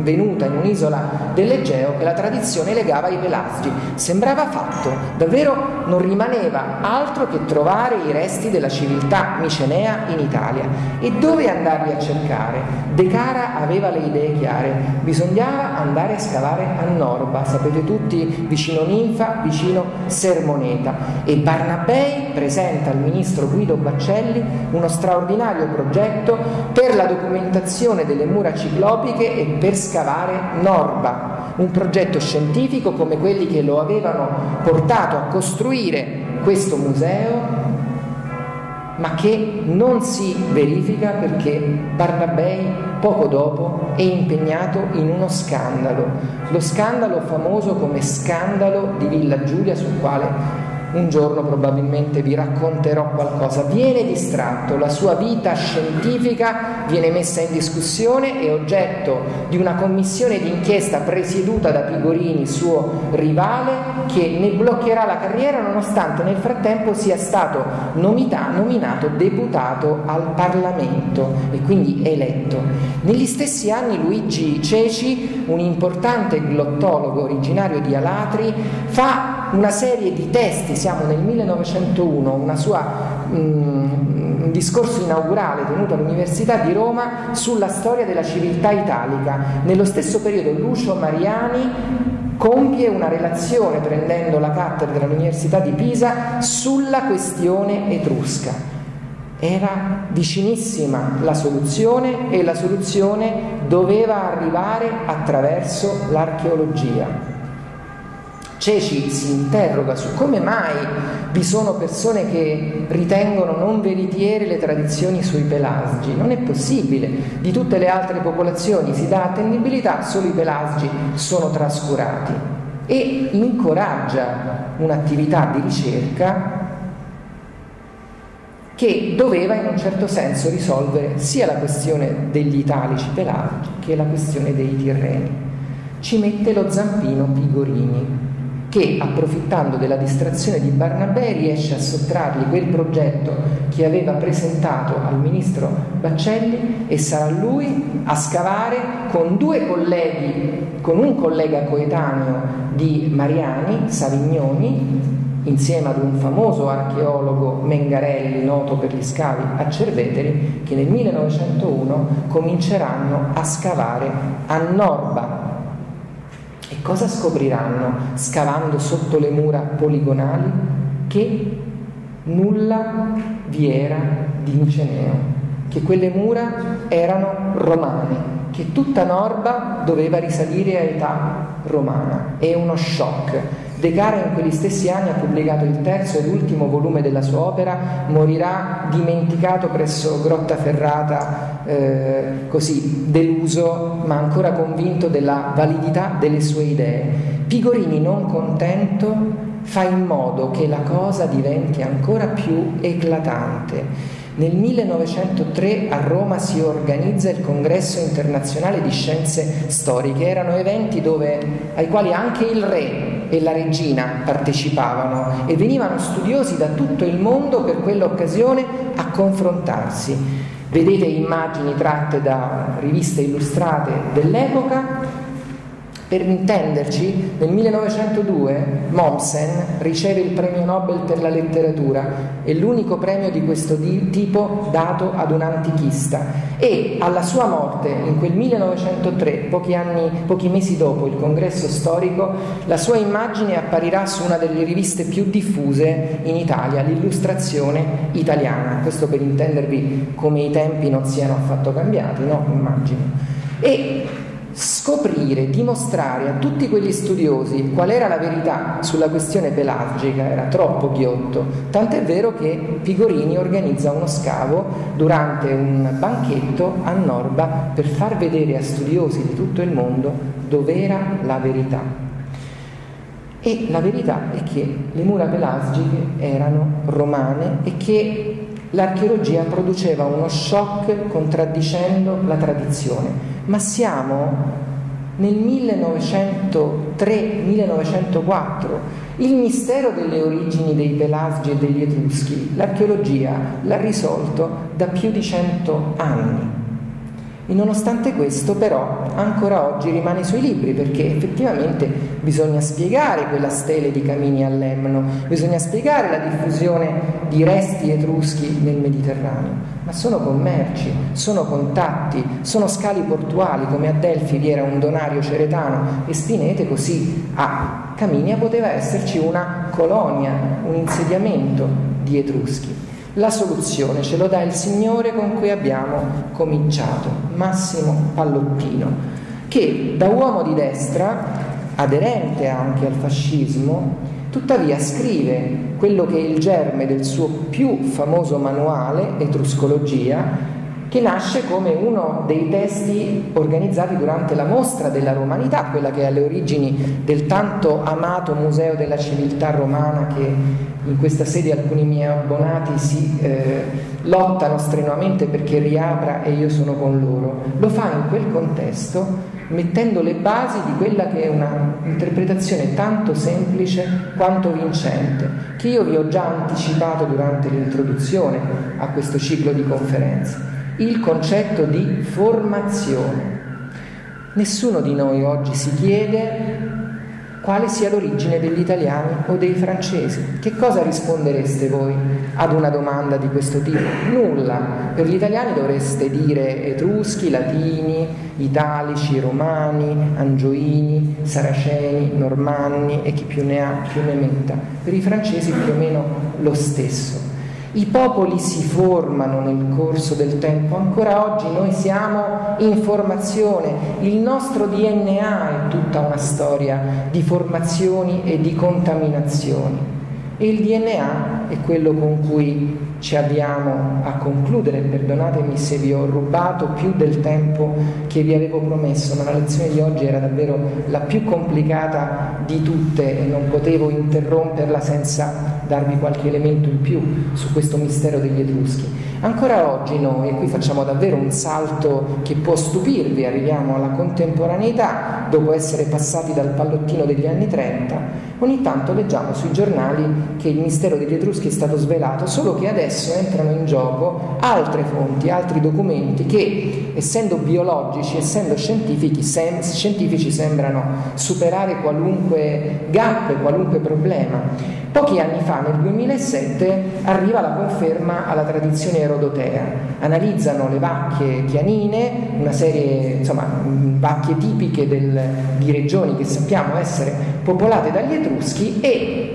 venuta in un'isola dell'Egeo che la tradizione legava ai Pelasgi. Sembrava fatto, davvero non rimaneva altro che trovare i resti della civiltà micenea in Italia. E dove andarli a cercare? De Cara aveva le idee chiare, bisognava andare a scavare a Norba, sapete tutti, vicino Ninfa, vicino Sermoneta. E Barnabei presenta al ministro Guido Baccelli un straordinario progetto per la documentazione delle mura ciclopiche e per scavare Norba, un progetto scientifico come quelli che lo avevano portato a costruire questo museo, ma che non si verifica perché Barnabei poco dopo è impegnato in uno scandalo, lo scandalo famoso come scandalo di Villa Giulia, sul quale un giorno probabilmente vi racconterò qualcosa. Viene distratto, la sua vita scientifica viene messa in discussione e oggetto di una commissione d'inchiesta presieduta da Pigorini, suo rivale, che ne bloccherà la carriera nonostante nel frattempo sia stato nomita, nominato deputato al Parlamento e quindi eletto. Negli stessi anni Luigi Ceci, un importante glottologo originario di Alatri, fa una serie di testi, siamo nel millenovecentouno, una sua, um, un discorso inaugurale tenuto all'Università di Roma sulla storia della civiltà italica. Nello stesso periodo Lucio Mariani compie una relazione, prendendo la cattedra all'Università di Pisa, sulla questione etrusca. Era vicinissima la soluzione e la soluzione doveva arrivare attraverso l'archeologia. Ceci si interroga su come mai vi sono persone che ritengono non veritiere le tradizioni sui Pelasgi. Non è possibile, di tutte le altre popolazioni si dà attendibilità, solo i Pelasgi sono trascurati, e incoraggia un'attività di ricerca che doveva in un certo senso risolvere sia la questione degli italici Pelasgi che la questione dei Tirreni. Ci mette lo zampino Pigorini, che, approfittando della distrazione di Barnabei, riesce a sottrargli quel progetto che aveva presentato al ministro Baccelli e sarà lui a scavare con due colleghi con un collega coetaneo di Mariani, Savignoni, insieme ad un famoso archeologo, Mengarelli, noto per gli scavi a Cerveteri, che nel millenovecentouno cominceranno a scavare a Norba. E cosa scopriranno scavando sotto le mura poligonali? Che nulla vi era di Miceneo, che quelle mura erano romane, che tutta Norba doveva risalire a età romana. È uno shock. De Cara in quegli stessi anni ha pubblicato il terzo ed ultimo volume della sua opera, morirà dimenticato presso Grottaferrata, eh, così deluso ma ancora convinto della validità delle sue idee. Pigorini, non contento, fa in modo che la cosa diventi ancora più eclatante. Nel millenovecentotre a Roma si organizza il Congresso Internazionale di Scienze Storiche. Erano eventi dove, ai quali anche il re e la regina partecipavano, e venivano studiosi da tutto il mondo per quell'occasione a confrontarsi. Vedete immagini tratte da riviste illustrate dell'epoca. Per intenderci, nel millenovecentodue Mommsen riceve il premio Nobel per la letteratura, è l'unico premio di questo tipo dato ad un antichista, e alla sua morte, in quel millenovecentotre, pochi, anni, pochi mesi dopo il congresso storico, la sua immagine apparirà su una delle riviste più diffuse in Italia, l'Illustrazione Italiana. Questo per intendervi come i tempi non siano affatto cambiati, no? Immagino. E scoprire, dimostrare a tutti quegli studiosi qual era la verità sulla questione pelasgica era troppo ghiotto, tant'è vero che Pigorini organizza uno scavo durante un banchetto a Norba per far vedere a studiosi di tutto il mondo dov'era la verità. E la verità è che le mura pelasgiche erano romane e che l'archeologia produceva uno shock contraddicendo la tradizione. Ma siamo nel millenovecentotre millenovecentoquattro, il mistero delle origini dei Pelasgi e degli Etruschi l'archeologia l'ha risolto da più di cento anni. E nonostante questo, però, ancora oggi rimane sui libri, perché effettivamente bisogna spiegare quella stele di Camini all'Emno, bisogna spiegare la diffusione di resti etruschi nel Mediterraneo. Ma sono commerci, sono contatti, sono scali portuali, come a Delfi vi era un donario ceretano e Spinete, così a Caminia poteva esserci una colonia, un insediamento di Etruschi. La soluzione ce lo dà il signore con cui abbiamo cominciato, Massimo Pallottino, che da uomo di destra, aderente anche al fascismo, tuttavia scrive quello che è il germe del suo più famoso manuale, Etruscologia, che nasce come uno dei testi organizzati durante la mostra della Romanità, quella che è alle origini del tanto amato Museo della Civiltà Romana, che in questa sede alcuni miei abbonati si eh, lottano strenuamente perché riapra, e io sono con loro. Lo fa in quel contesto, mettendo le basi di quella che è una interpretazione tanto semplice quanto vincente, che io vi ho già anticipato durante l'introduzione a questo ciclo di conferenze. Il concetto di formazione. Nessuno di noi oggi si chiede quale sia l'origine degli italiani o dei francesi. Che cosa rispondereste voi ad una domanda di questo tipo? Nulla. Per gli italiani dovreste dire etruschi, latini, italici, romani, angioini, saraceni, normanni e chi più ne ha più ne metta. Per i francesi più o meno lo stesso. I popoli si formano nel corso del tempo, ancora oggi noi siamo in formazione, il nostro D N A è tutta una storia di formazioni e di contaminazioni, e il D N A è quello con cui ci avviamo a concludere. Perdonatemi se vi ho rubato più del tempo che vi avevo promesso, ma la lezione di oggi era davvero la più complicata di tutte e non potevo interromperla senza darvi qualche elemento in più su questo mistero degli Etruschi. Ancora oggi noi, e qui facciamo davvero un salto che può stupirvi, arriviamo alla contemporaneità, dopo essere passati dal Pallottino degli anni trenta, ogni tanto leggiamo sui giornali che il mistero degli Etruschi è stato svelato, solo che adesso entrano in gioco altre fonti, altri documenti che, essendo biologici, essendo scientifici, sem- scientifici sembrano superare qualunque gap, qualunque problema. Pochi anni fa, nel duemilasette, arriva la conferma alla tradizione erodotea. Analizzano le vacche chianine, una serie, insomma, vacche tipiche del, di regioni che sappiamo essere popolate dagli Etruschi, e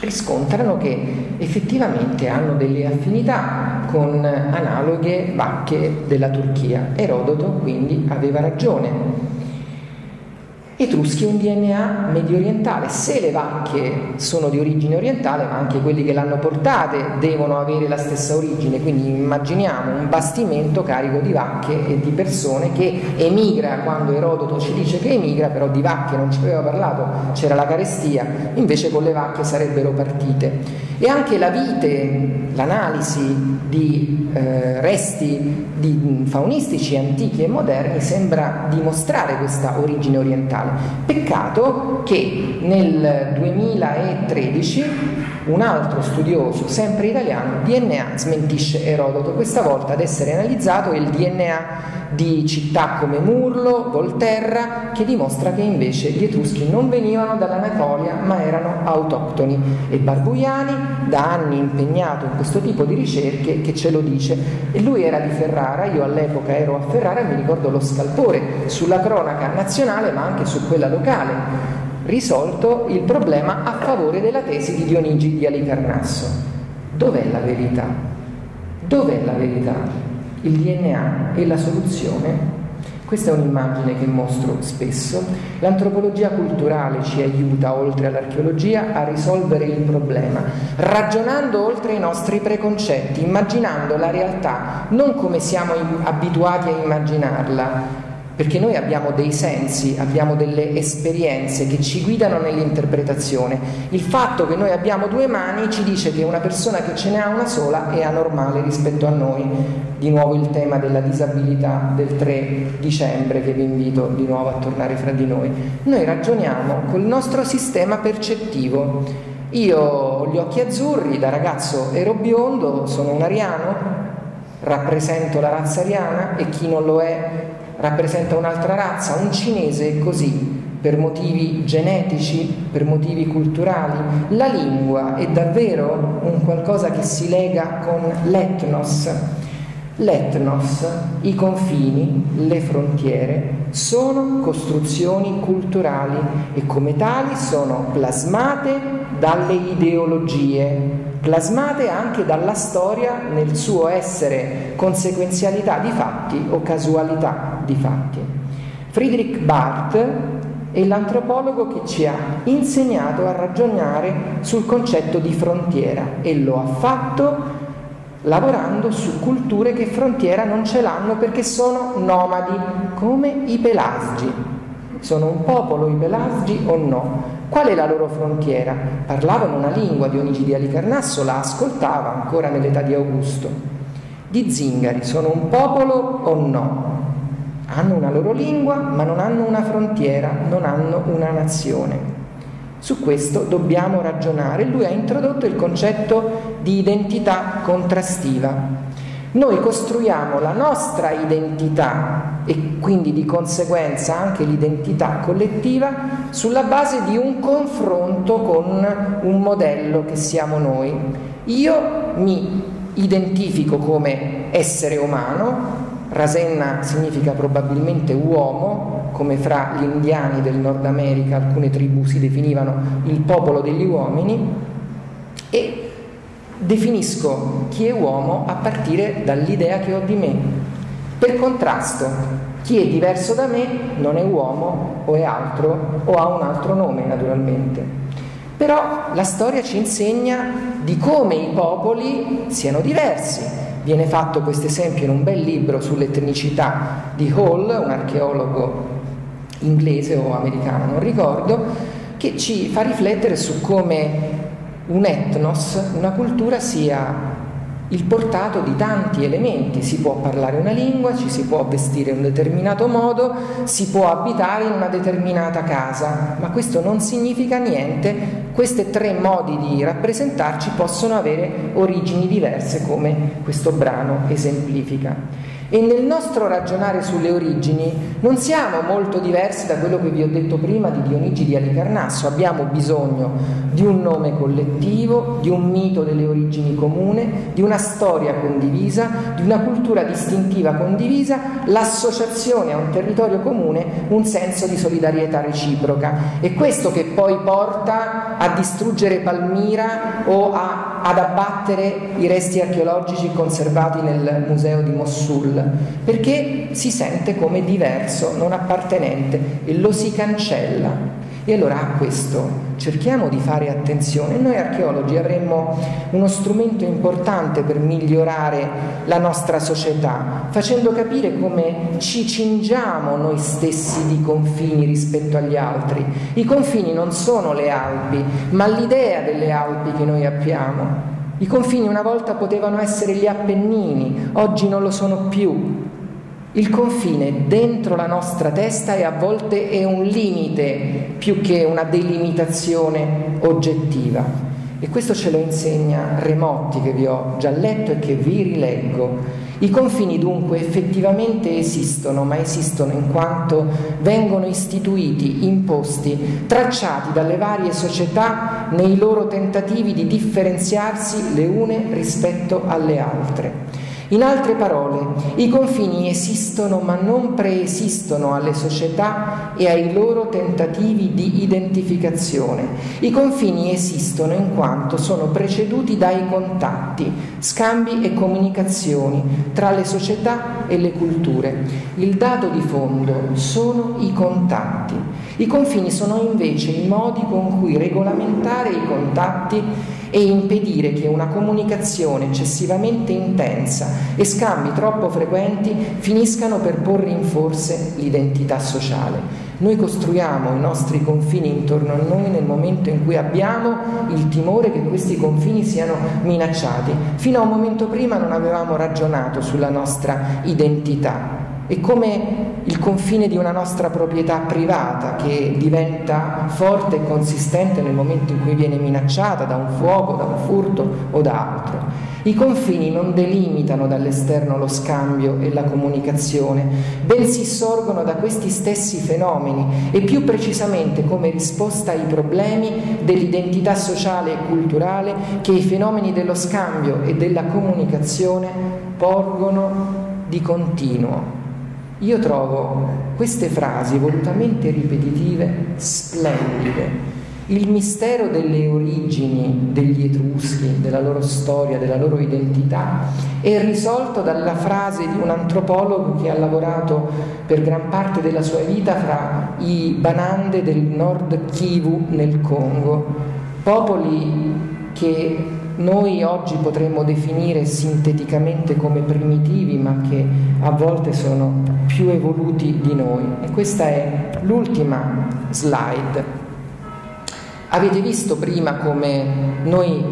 riscontrano che effettivamente hanno delle affinità con analoghe vacche della Turchia. Erodoto quindi aveva ragione. Etruschi un D N A medio orientale. Se le vacche sono di origine orientale, ma anche quelli che l'hanno portate devono avere la stessa origine, quindi immaginiamo un bastimento carico di vacche e di persone che emigra. Quando Erodoto ci dice che emigra, però di vacche non ci aveva parlato, c'era la carestia, invece con le vacche sarebbero partite. E anche la vite, l'analisi di eh, resti di faunistici antichi e moderni sembra dimostrare questa origine orientale. Peccato che nel duemilatredici un altro studioso, sempre italiano, D N A, smentisce Erodoto, questa volta ad essere analizzato è il D N A di città come Murlo, Volterra, che dimostra che invece gli Etruschi non venivano dall'Anatolia ma erano autoctoni, e Barbuiani, da anni impegnato in questo tipo di ricerche, che ce lo dice. E lui era di Ferrara, io all'epoca ero a Ferrara e mi ricordo lo scalpore sulla cronaca nazionale ma anche su quella locale. Risolto il problema a favore della tesi di Dionisio di Alicarnasso. Dov'è la verità? Dov'è la verità? Il D N A è la soluzione? Questa è un'immagine che mostro spesso. L'antropologia culturale ci aiuta, oltre all'archeologia, a risolvere il problema, ragionando oltre i nostri preconcetti, immaginando la realtà non come siamo abituati a immaginarla, perché noi abbiamo dei sensi, abbiamo delle esperienze che ci guidano nell'interpretazione. Il fatto che noi abbiamo due mani ci dice che una persona che ce ne ha una sola è anormale rispetto a noi. Di nuovo il tema della disabilità del tre dicembre, che vi invito di nuovo a tornare fra di noi. Noi ragioniamo col nostro sistema percettivo. Io ho gli occhi azzurri, da ragazzo ero biondo, sono un ariano, rappresento la razza ariana, e chi non lo è rappresenta un'altra razza, un cinese, e così, per motivi genetici, per motivi culturali. La lingua è davvero un qualcosa che si lega con l'etnos. L'etnos, i confini, le frontiere, sono costruzioni culturali e come tali sono plasmate dalle ideologie, plasmate anche dalla storia nel suo essere conseguenzialità di fatti o casualità di fatti. Friedrich Barth è l'antropologo che ci ha insegnato a ragionare sul concetto di frontiera, e lo ha fatto lavorando su culture che frontiera non ce l'hanno perché sono nomadi, come i Pelasgi. Sono un popolo i Pelasgi o no? Qual è la loro frontiera? Parlavano una lingua, Dionisio di Alicarnasso la ascoltava ancora nell'età di Augusto. Gli zingari sono un popolo o no? Hanno una loro lingua, ma non hanno una frontiera, non hanno una nazione. Su questo dobbiamo ragionare. Lui ha introdotto il concetto di identità contrastiva. Noi costruiamo la nostra identità, e quindi di conseguenza anche l'identità collettiva, sulla base di un confronto con un modello che siamo noi. Io mi identifico come essere umano, Rasenna significa probabilmente uomo, come fra gli indiani del Nord America alcune tribù si definivano il popolo degli uomini, e definisco chi è uomo a partire dall'idea che ho di me. Per contrasto, chi è diverso da me non è uomo, o è altro, o ha un altro nome naturalmente. Però la storia ci insegna di come i popoli siano diversi. Viene fatto questo esempio in un bel libro sull'etnicità di Hall, un archeologo inglese o americano, non ricordo, che ci fa riflettere su come un etnos, una cultura, sia il portato di tanti elementi. Si può parlare una lingua, ci si può vestire in un determinato modo, si può abitare in una determinata casa, ma questo non significa niente. Questi tre modi di rappresentarci possono avere origini diverse, come questo brano esemplifica. E nel nostro ragionare sulle origini non siamo molto diversi da quello che vi ho detto prima di Dionisio di Alicarnasso. Abbiamo bisogno di un nome collettivo, di un mito delle origini comune, di una storia condivisa, di una cultura distintiva condivisa, l'associazione a un territorio comune, un senso di solidarietà reciproca. È questo che poi porta a distruggere Palmira o a, ad abbattere i resti archeologici conservati nel museo di Mossul, perché si sente come diverso, non appartenente, e lo si cancella. E allora a questo cerchiamo di fare attenzione. Noi archeologi avremmo uno strumento importante per migliorare la nostra società, facendo capire come ci cingiamo noi stessi di confini rispetto agli altri. I confini non sono le Alpi, ma l'idea delle Alpi che noi abbiamo. I confini una volta potevano essere gli Appennini, oggi non lo sono più. Il confine dentro la nostra testa e a volte è un limite più che una delimitazione oggettiva, e questo ce lo insegna Remotti, che vi ho già letto e che vi rileggo. I confini dunque effettivamente esistono, ma esistono in quanto vengono istituiti, imposti, tracciati dalle varie società nei loro tentativi di differenziarsi le une rispetto alle altre. In altre parole, i confini esistono ma non preesistono alle società e ai loro tentativi di identificazione. I confini esistono in quanto sono preceduti dai contatti, scambi e comunicazioni tra le società e le culture. Il dato di fondo sono i contatti. I confini sono invece i modi con cui regolamentare i contatti e impedire che una comunicazione eccessivamente intensa e scambi troppo frequenti finiscano per porre in forse l'identità sociale. Noi costruiamo i nostri confini intorno a noi nel momento in cui abbiamo il timore che questi confini siano minacciati. Fino a un momento prima non avevamo ragionato sulla nostra identità. È come il confine di una nostra proprietà privata, che diventa forte e consistente nel momento in cui viene minacciata da un fuoco, da un furto o da altro. I confini non delimitano dall'esterno lo scambio e la comunicazione, bensì sorgono da questi stessi fenomeni e più precisamente come risposta ai problemi dell'identità sociale e culturale che i fenomeni dello scambio e della comunicazione porgono di continuo. Io trovo queste frasi volutamente ripetitive splendide. Il mistero delle origini degli Etruschi, della loro storia, della loro identità, è risolto dalla frase di un antropologo che ha lavorato per gran parte della sua vita fra i Banande del Nord Kivu nel Congo, popoli che noi oggi potremmo definire sinteticamente come primitivi, ma che a volte sono più evoluti di noi. E questa è l'ultima slide. Avete visto prima come noi,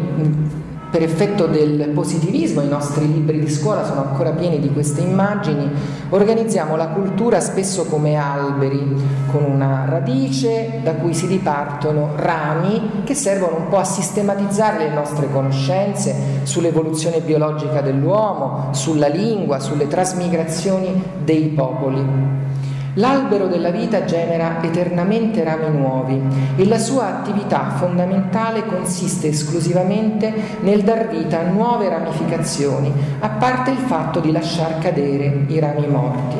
per effetto del positivismo, i nostri libri di scuola sono ancora pieni di queste immagini. Organizziamo la cultura spesso come alberi, con una radice da cui si ripartono rami che servono un po' a sistematizzare le nostre conoscenze sull'evoluzione biologica dell'uomo, sulla lingua, sulle trasmigrazioni dei popoli. L'albero della vita genera eternamente rami nuovi e la sua attività fondamentale consiste esclusivamente nel dar vita a nuove ramificazioni, a parte il fatto di lasciar cadere i rami morti.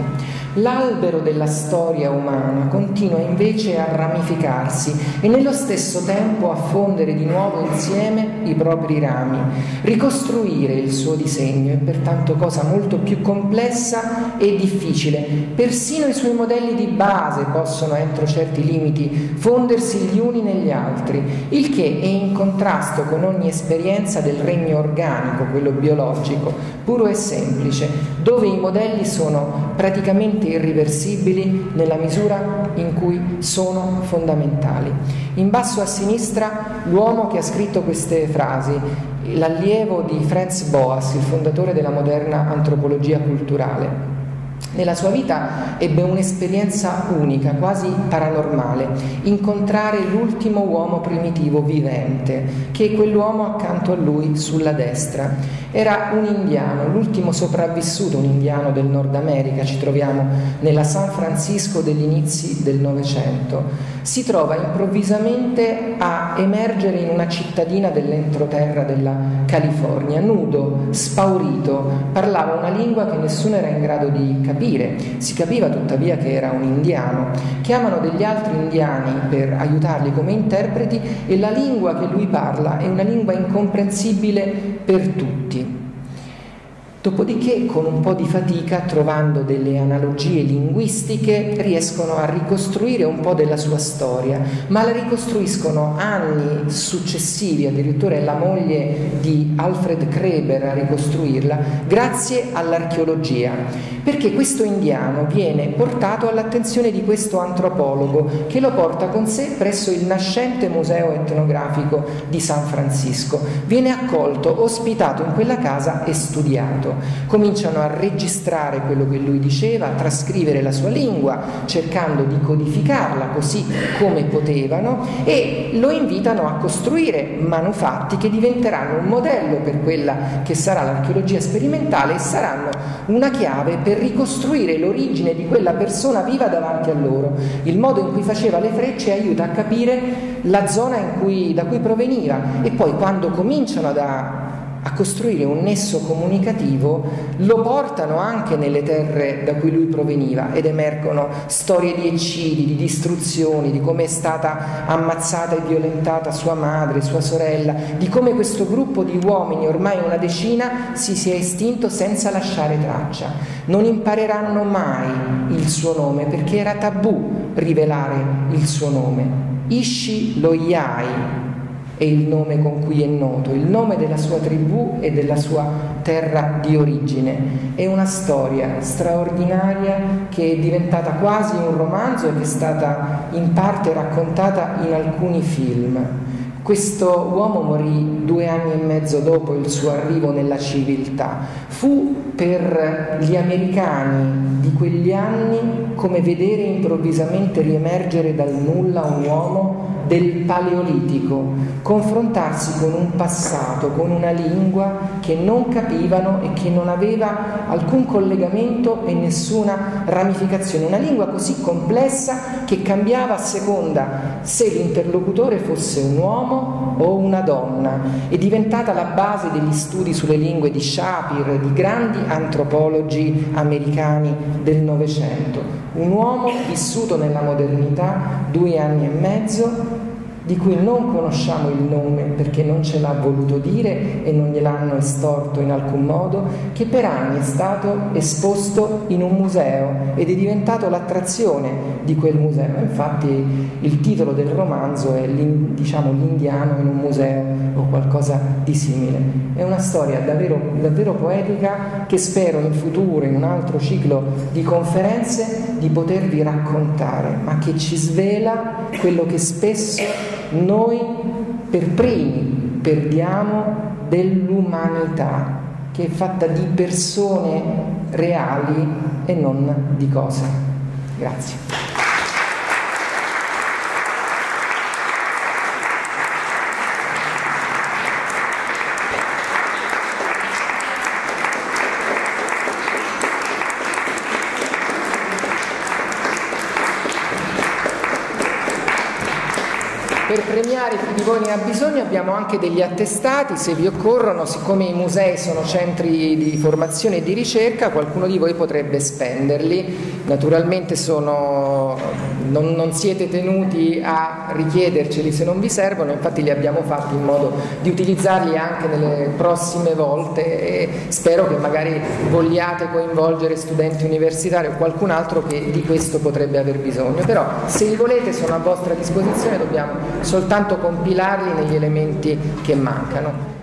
L'albero della storia umana continua invece a ramificarsi e nello stesso tempo a fondere di nuovo insieme i propri rami, ricostruire il suo disegno è pertanto cosa molto più complessa e difficile. Persino i suoi modelli di base possono, entro certi limiti, fondersi gli uni negli altri, il che è in contrasto con ogni esperienza del regno organico, quello biologico, puro e semplice, dove i modelli sono praticamente totalmente irriversibili nella misura in cui sono fondamentali. In basso a sinistra l'uomo che ha scritto queste frasi, l'allievo di Franz Boas, il fondatore della moderna antropologia culturale. Nella sua vita ebbe un'esperienza unica, quasi paranormale: incontrare l'ultimo uomo primitivo vivente, che è quell'uomo accanto a lui sulla destra. Era un indiano, l'ultimo sopravvissuto, un indiano del Nord America. Ci troviamo nella San Francisco degli inizi del Novecento. Si trova improvvisamente a emergere in una cittadina dell'entroterra della California, nudo, spaurito, parlava una lingua che nessuno era in grado di capire. Si capiva tuttavia che era un indiano. Chiamano degli altri indiani per aiutarli come interpreti e la lingua che lui parla è una lingua incomprensibile per tutti. Dopodiché, con un po' di fatica, trovando delle analogie linguistiche, riescono a ricostruire un po' della sua storia, ma la ricostruiscono anni successivi, addirittura è la moglie di Alfred Kreber a ricostruirla, grazie all'archeologia, perché questo indiano viene portato all'attenzione di questo antropologo, che lo porta con sé presso il nascente museo etnografico di San Francisco. Viene accolto, ospitato in quella casa e studiato. Cominciano a registrare quello che lui diceva, a trascrivere la sua lingua, cercando di codificarla così come potevano, e lo invitano a costruire manufatti che diventeranno un modello per quella che sarà l'archeologia sperimentale e saranno una chiave per ricostruire l'origine di quella persona viva davanti a loro. Il modo in cui faceva le frecce aiuta a capire la zona in cui, da cui proveniva, e poi, quando cominciano ad a costruire un nesso comunicativo, lo portano anche nelle terre da cui lui proveniva, ed emergono storie di eccidi, di distruzioni, di come è stata ammazzata e violentata sua madre, sua sorella, di come questo gruppo di uomini, ormai una decina, si sia estinto senza lasciare traccia. Non impareranno mai il suo nome, perché era tabù rivelare il suo nome. Ishi Loyai è il nome con cui è noto, il nome della sua tribù e della sua terra di origine. È una storia straordinaria che è diventata quasi un romanzo e che è stata in parte raccontata in alcuni film. Questo uomo morì due anni e mezzo dopo il suo arrivo nella civiltà. Fu per gli americani di quegli anni come vedere improvvisamente riemergere dal nulla un uomo del Paleolitico, confrontarsi con un passato, con una lingua che non capivano e che non aveva alcun collegamento e nessuna ramificazione, una lingua così complessa che cambiava a seconda se l'interlocutore fosse un uomo o una donna. È diventata la base degli studi sulle lingue di Shapir, di grandi antropologi americani del Novecento. Un uomo vissuto nella modernità due anni e mezzo, di cui non conosciamo il nome perché non ce l'ha voluto dire e non gliel'hanno estorto in alcun modo, che per anni è stato esposto in un museo ed è diventato l'attrazione di quel museo. Infatti il titolo del romanzo è, diciamo, L'indiano in un museo o qualcosa di simile. È una storia davvero, davvero poetica, che spero in futuro, in un altro ciclo di conferenze, di potervi raccontare, ma che ci svela quello che spesso noi per primi perdiamo dell'umanità, che è fatta di persone reali e non di cose. Grazie. Per premiare chi di voi ne ha bisogno abbiamo anche degli attestati, se vi occorrono. Siccome i musei sono centri di formazione e di ricerca, qualcuno di voi potrebbe spenderli. Naturalmente sono, non, non siete tenuti a richiederceli se non vi servono, infatti li abbiamo fatti in modo di utilizzarli anche nelle prossime volte, e spero che magari vogliate coinvolgere studenti universitari o qualcun altro che di questo potrebbe aver bisogno. Però se li volete sono a vostra disposizione, dobbiamo soltanto compilarli negli elementi che mancano.